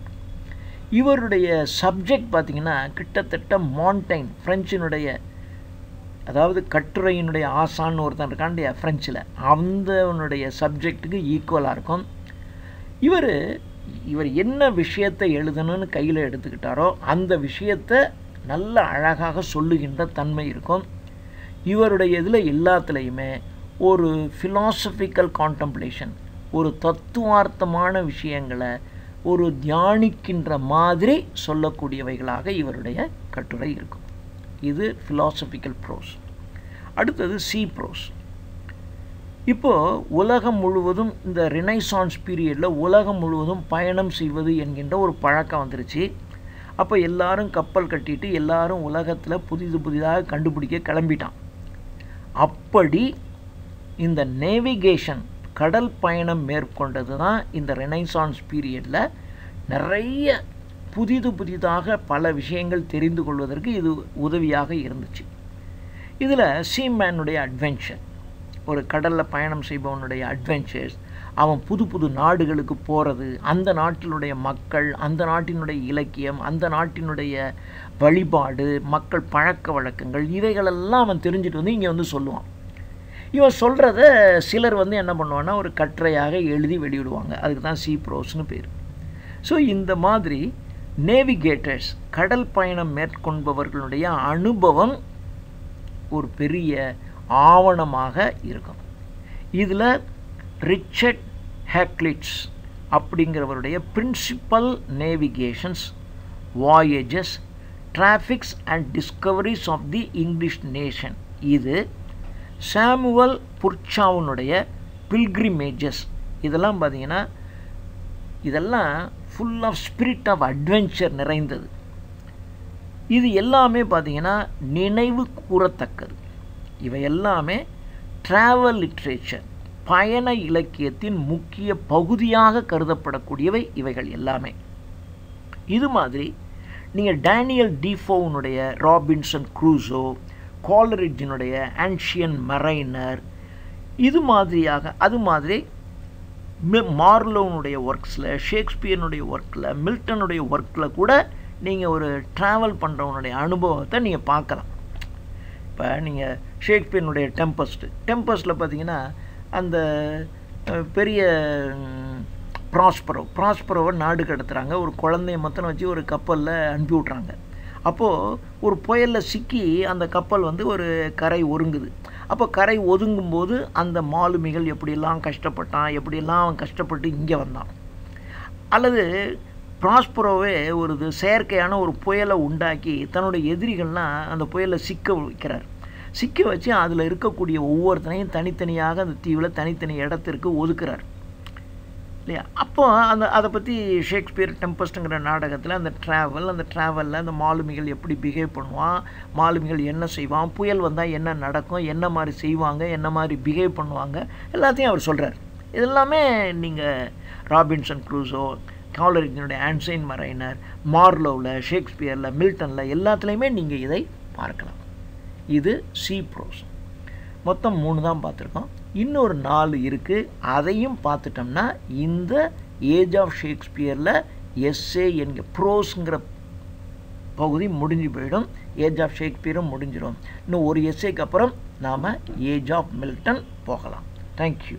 இவருடைய சப்ஜெக்ட் பார்த்திங்கன்னா கிட்டத்தட்ட மாண்டைன், ஃப்ரெஞ்சினுடைய, அதாவது கட்டுரையினுடைய ஆசான்னு ஒருத்தன் இருக்காண்டிய ஃப்ரெஞ்சில், அவனுடைய சப்ஜெக்டுக்கு ஈக்குவலாக இருக்கும். இவர் இவர் என்ன விஷயத்தை எழுதணும்னு கையில் எடுத்துக்கிட்டாரோ அந்த விஷயத்தை நல்ல அழகாக சொல்லுகின்ற தன்மை இருக்கும். இவருடைய இதில் எல்லாத்துலேயுமே ஒரு ஃபிலாசபிக்கல் கான்டம்ப்ளேஷன், ஒரு தத்துவார்த்தமான விஷயங்களை ஒரு தியானிக்கின்ற மாதிரி சொல்லக்கூடியவைகளாக இவருடைய கட்டுரை இருக்கும். இது ஃபிலாசபிக்கல் ப்ரோஸ். அடுத்தது சி ப்ரோஸ். இப்போது உலகம் முழுவதும் இந்த ரினைசான்ஸ் பீரியடில் உலகம் முழுவதும் பயணம் செய்வது என்கின்ற ஒரு பழக்கம் வந்துருச்சு. அப்போ எல்லாரும் கப்பல் கட்டிட்டு எல்லாரும் உலகத்தில் புதிது புதிதாக கண்டுபிடிக்க கிளம்பிட்டான். அப்படி இந்த நேவிகேஷன், கடல் பயணம் மேற்கொண்டது தான் இந்த ரினைசான்ஸ் பீரியடில் நிறைய புதிது புதிதாக பல விஷயங்கள் தெரிந்து கொள்வதற்கு இது உதவியாக இருந்துச்சு. இதில் சீமேனுடைய அட்வென்ச்சர், ஒரு கடலில் பயணம் செய்பவனுடைய அட்வென்ச்சர்ஸ், அவன் புது புது நாடுகளுக்கு போகிறது, அந்த நாட்டினுடைய மக்கள், அந்த நாட்டினுடைய இலக்கியம், அந்த நாட்டினுடைய வழிபாடு, மக்கள் பழக்க வழக்கங்கள், இவைகளெல்லாம் அவன் தெரிஞ்சுட்டு வந்து இங்கே வந்து சொல்லுவான். இவன் சொல்கிறத சிலர் வந்து என்ன பண்ணுவான்னா ஒரு கட்டுரையாக எழுதி வெளியிடுவாங்க, அதுக்கு தான் சி ப்ரோஸ்னு பேர். ஸோ இந்த மாதிரி நேவிகேட்டர்ஸ், கடல் பயணம் மேற்கொள்பவர்களுடைய அனுபவம் ஒரு பெரிய ஆவணமாக இருக்கும். இதில் ரிச்சர்ட் ஹாக்லிட்ஸ் அப்படிங்கிறவருடைய principal navigations, voyages, traffics and discoveries of the English nation, இது சாமுவல் புர்ச்சாவுனுடைய பில்கிரிமேஜஸ், இதெல்லாம் பார்த்திங்கன்னா இதெல்லாம் full of spirit of adventure நிறைந்தது. இது எல்லாமே பார்த்திங்கன்னா நினைவு கூறத்தக்கது. இவை எல்லாமே ட்ராவல் லிட்ரேச்சர், பயண இலக்கியத்தின் முக்கிய பகுதியாக கருதப்படக்கூடியவை இவைகள் எல்லாமே. இது மாதிரி நீங்கள் டேனியல் டீஃபோனுடைய ராபின்சன் க்ரூசோ, காலரிட்ஜினுடைய ஆன்ஷியன் மரைனர், இது மாதிரியாக, அது மாதிரி மார்லோனுடைய ஒர்க்ஸில், ஷேக்ஸ்பியனுடைய ஒர்க்கில், மில்டனுடைய ஒர்க்கில் கூட நீங்கள் ஒரு ட்ராவல் பண்ணுறவனுடைய அனுபவத்தை நீங்கள் பார்க்கலாம். இப்போ நீங்கள் ஷேக்ஸ்பியனுடைய டெம்பஸ்ட், டெம்பஸ்ட்டில் பார்த்தீங்கன்னா அந்த பெரிய ப்ராஸ்பரோ ப்ராஸ்பரோவை நாடு கடத்துகிறாங்க, ஒரு குழந்தைய மொத்தம் வச்சு ஒரு கப்பலில் அனுப்பி விட்றாங்க. அப்போது ஒரு புயலில் சிக்கி அந்த கப்பல் வந்து ஒரு கரை ஒதுங்குது. அப்போ கரை ஒதுங்கும்போது அந்த மாலுமிகள் எப்படிலாம் கஷ்டப்பட்டான், எப்படிலாம் அவன் கஷ்டப்பட்டு இங்கே வந்தான். அல்லது ப்ராஸ்பரோவே ஒரு இது செயற்கையான ஒரு புயலை உண்டாக்கி தன்னுடைய எதிரிகள்லாம் அந்த புயலை சிக்க வைக்கிறார். சிக்க வச்சு அதில் இருக்கக்கூடிய ஒவ்வொருத்தனையும் தனித்தனியாக அந்த தீவில் தனித்தனி இடத்திற்கு ஒதுக்குறார் இல்லையா. அப்போ அந்த அதை பற்றி ஷேக்ஸ்பியர் டெம்பஸ்ட்டுங்கிற நாடகத்தில் அந்த ட்ராவல் அந்த ட்ராவலில் அந்த மாலுமிகள் எப்படி பிஹேவ் பண்ணுவான், மாலுமிகள் என்ன செய்வான், புயல் வந்தால் என்ன நடக்கும், என்ன மாதிரி செய்வாங்க, என்ன மாதிரி பிஹேவ் பண்ணுவாங்க எல்லாத்தையும் அவர் சொல்கிறார். இதெல்லாமே நீங்கள் ராபின்சன் க்ரூஸோ, காலரிஜினுடைய ஆன்சைன் மரைனர், மார்லோவில், ஷேக்ஸ்பியரில், மில்டனில் எல்லாத்துலேயுமே நீங்கள் இதை பார்க்கலாம். இது சி ப்ரோஸ். மொத்தம் மூணு தான் பார்த்துருக்கோம், இன்னொரு நாலு இருக்குது. அதையும் பார்த்துட்டோம்னா இந்த ஏஜ் ஆஃப் ஷேக்ஸ்பியரில் எஸ்ஏ என்கிற ப்ரோஸுங்கிற பகுதி முடிஞ்சு போயிடும், ஏஜ் ஆஃப் ஷேக்ஸ்பியரும் முடிஞ்சிடும். இன்னும் ஒரு எஸ்ஏக்கு அப்புறம் நாம் ஏஜ் ஆஃப் மில்டன் போகலாம். தேங்க்யூ.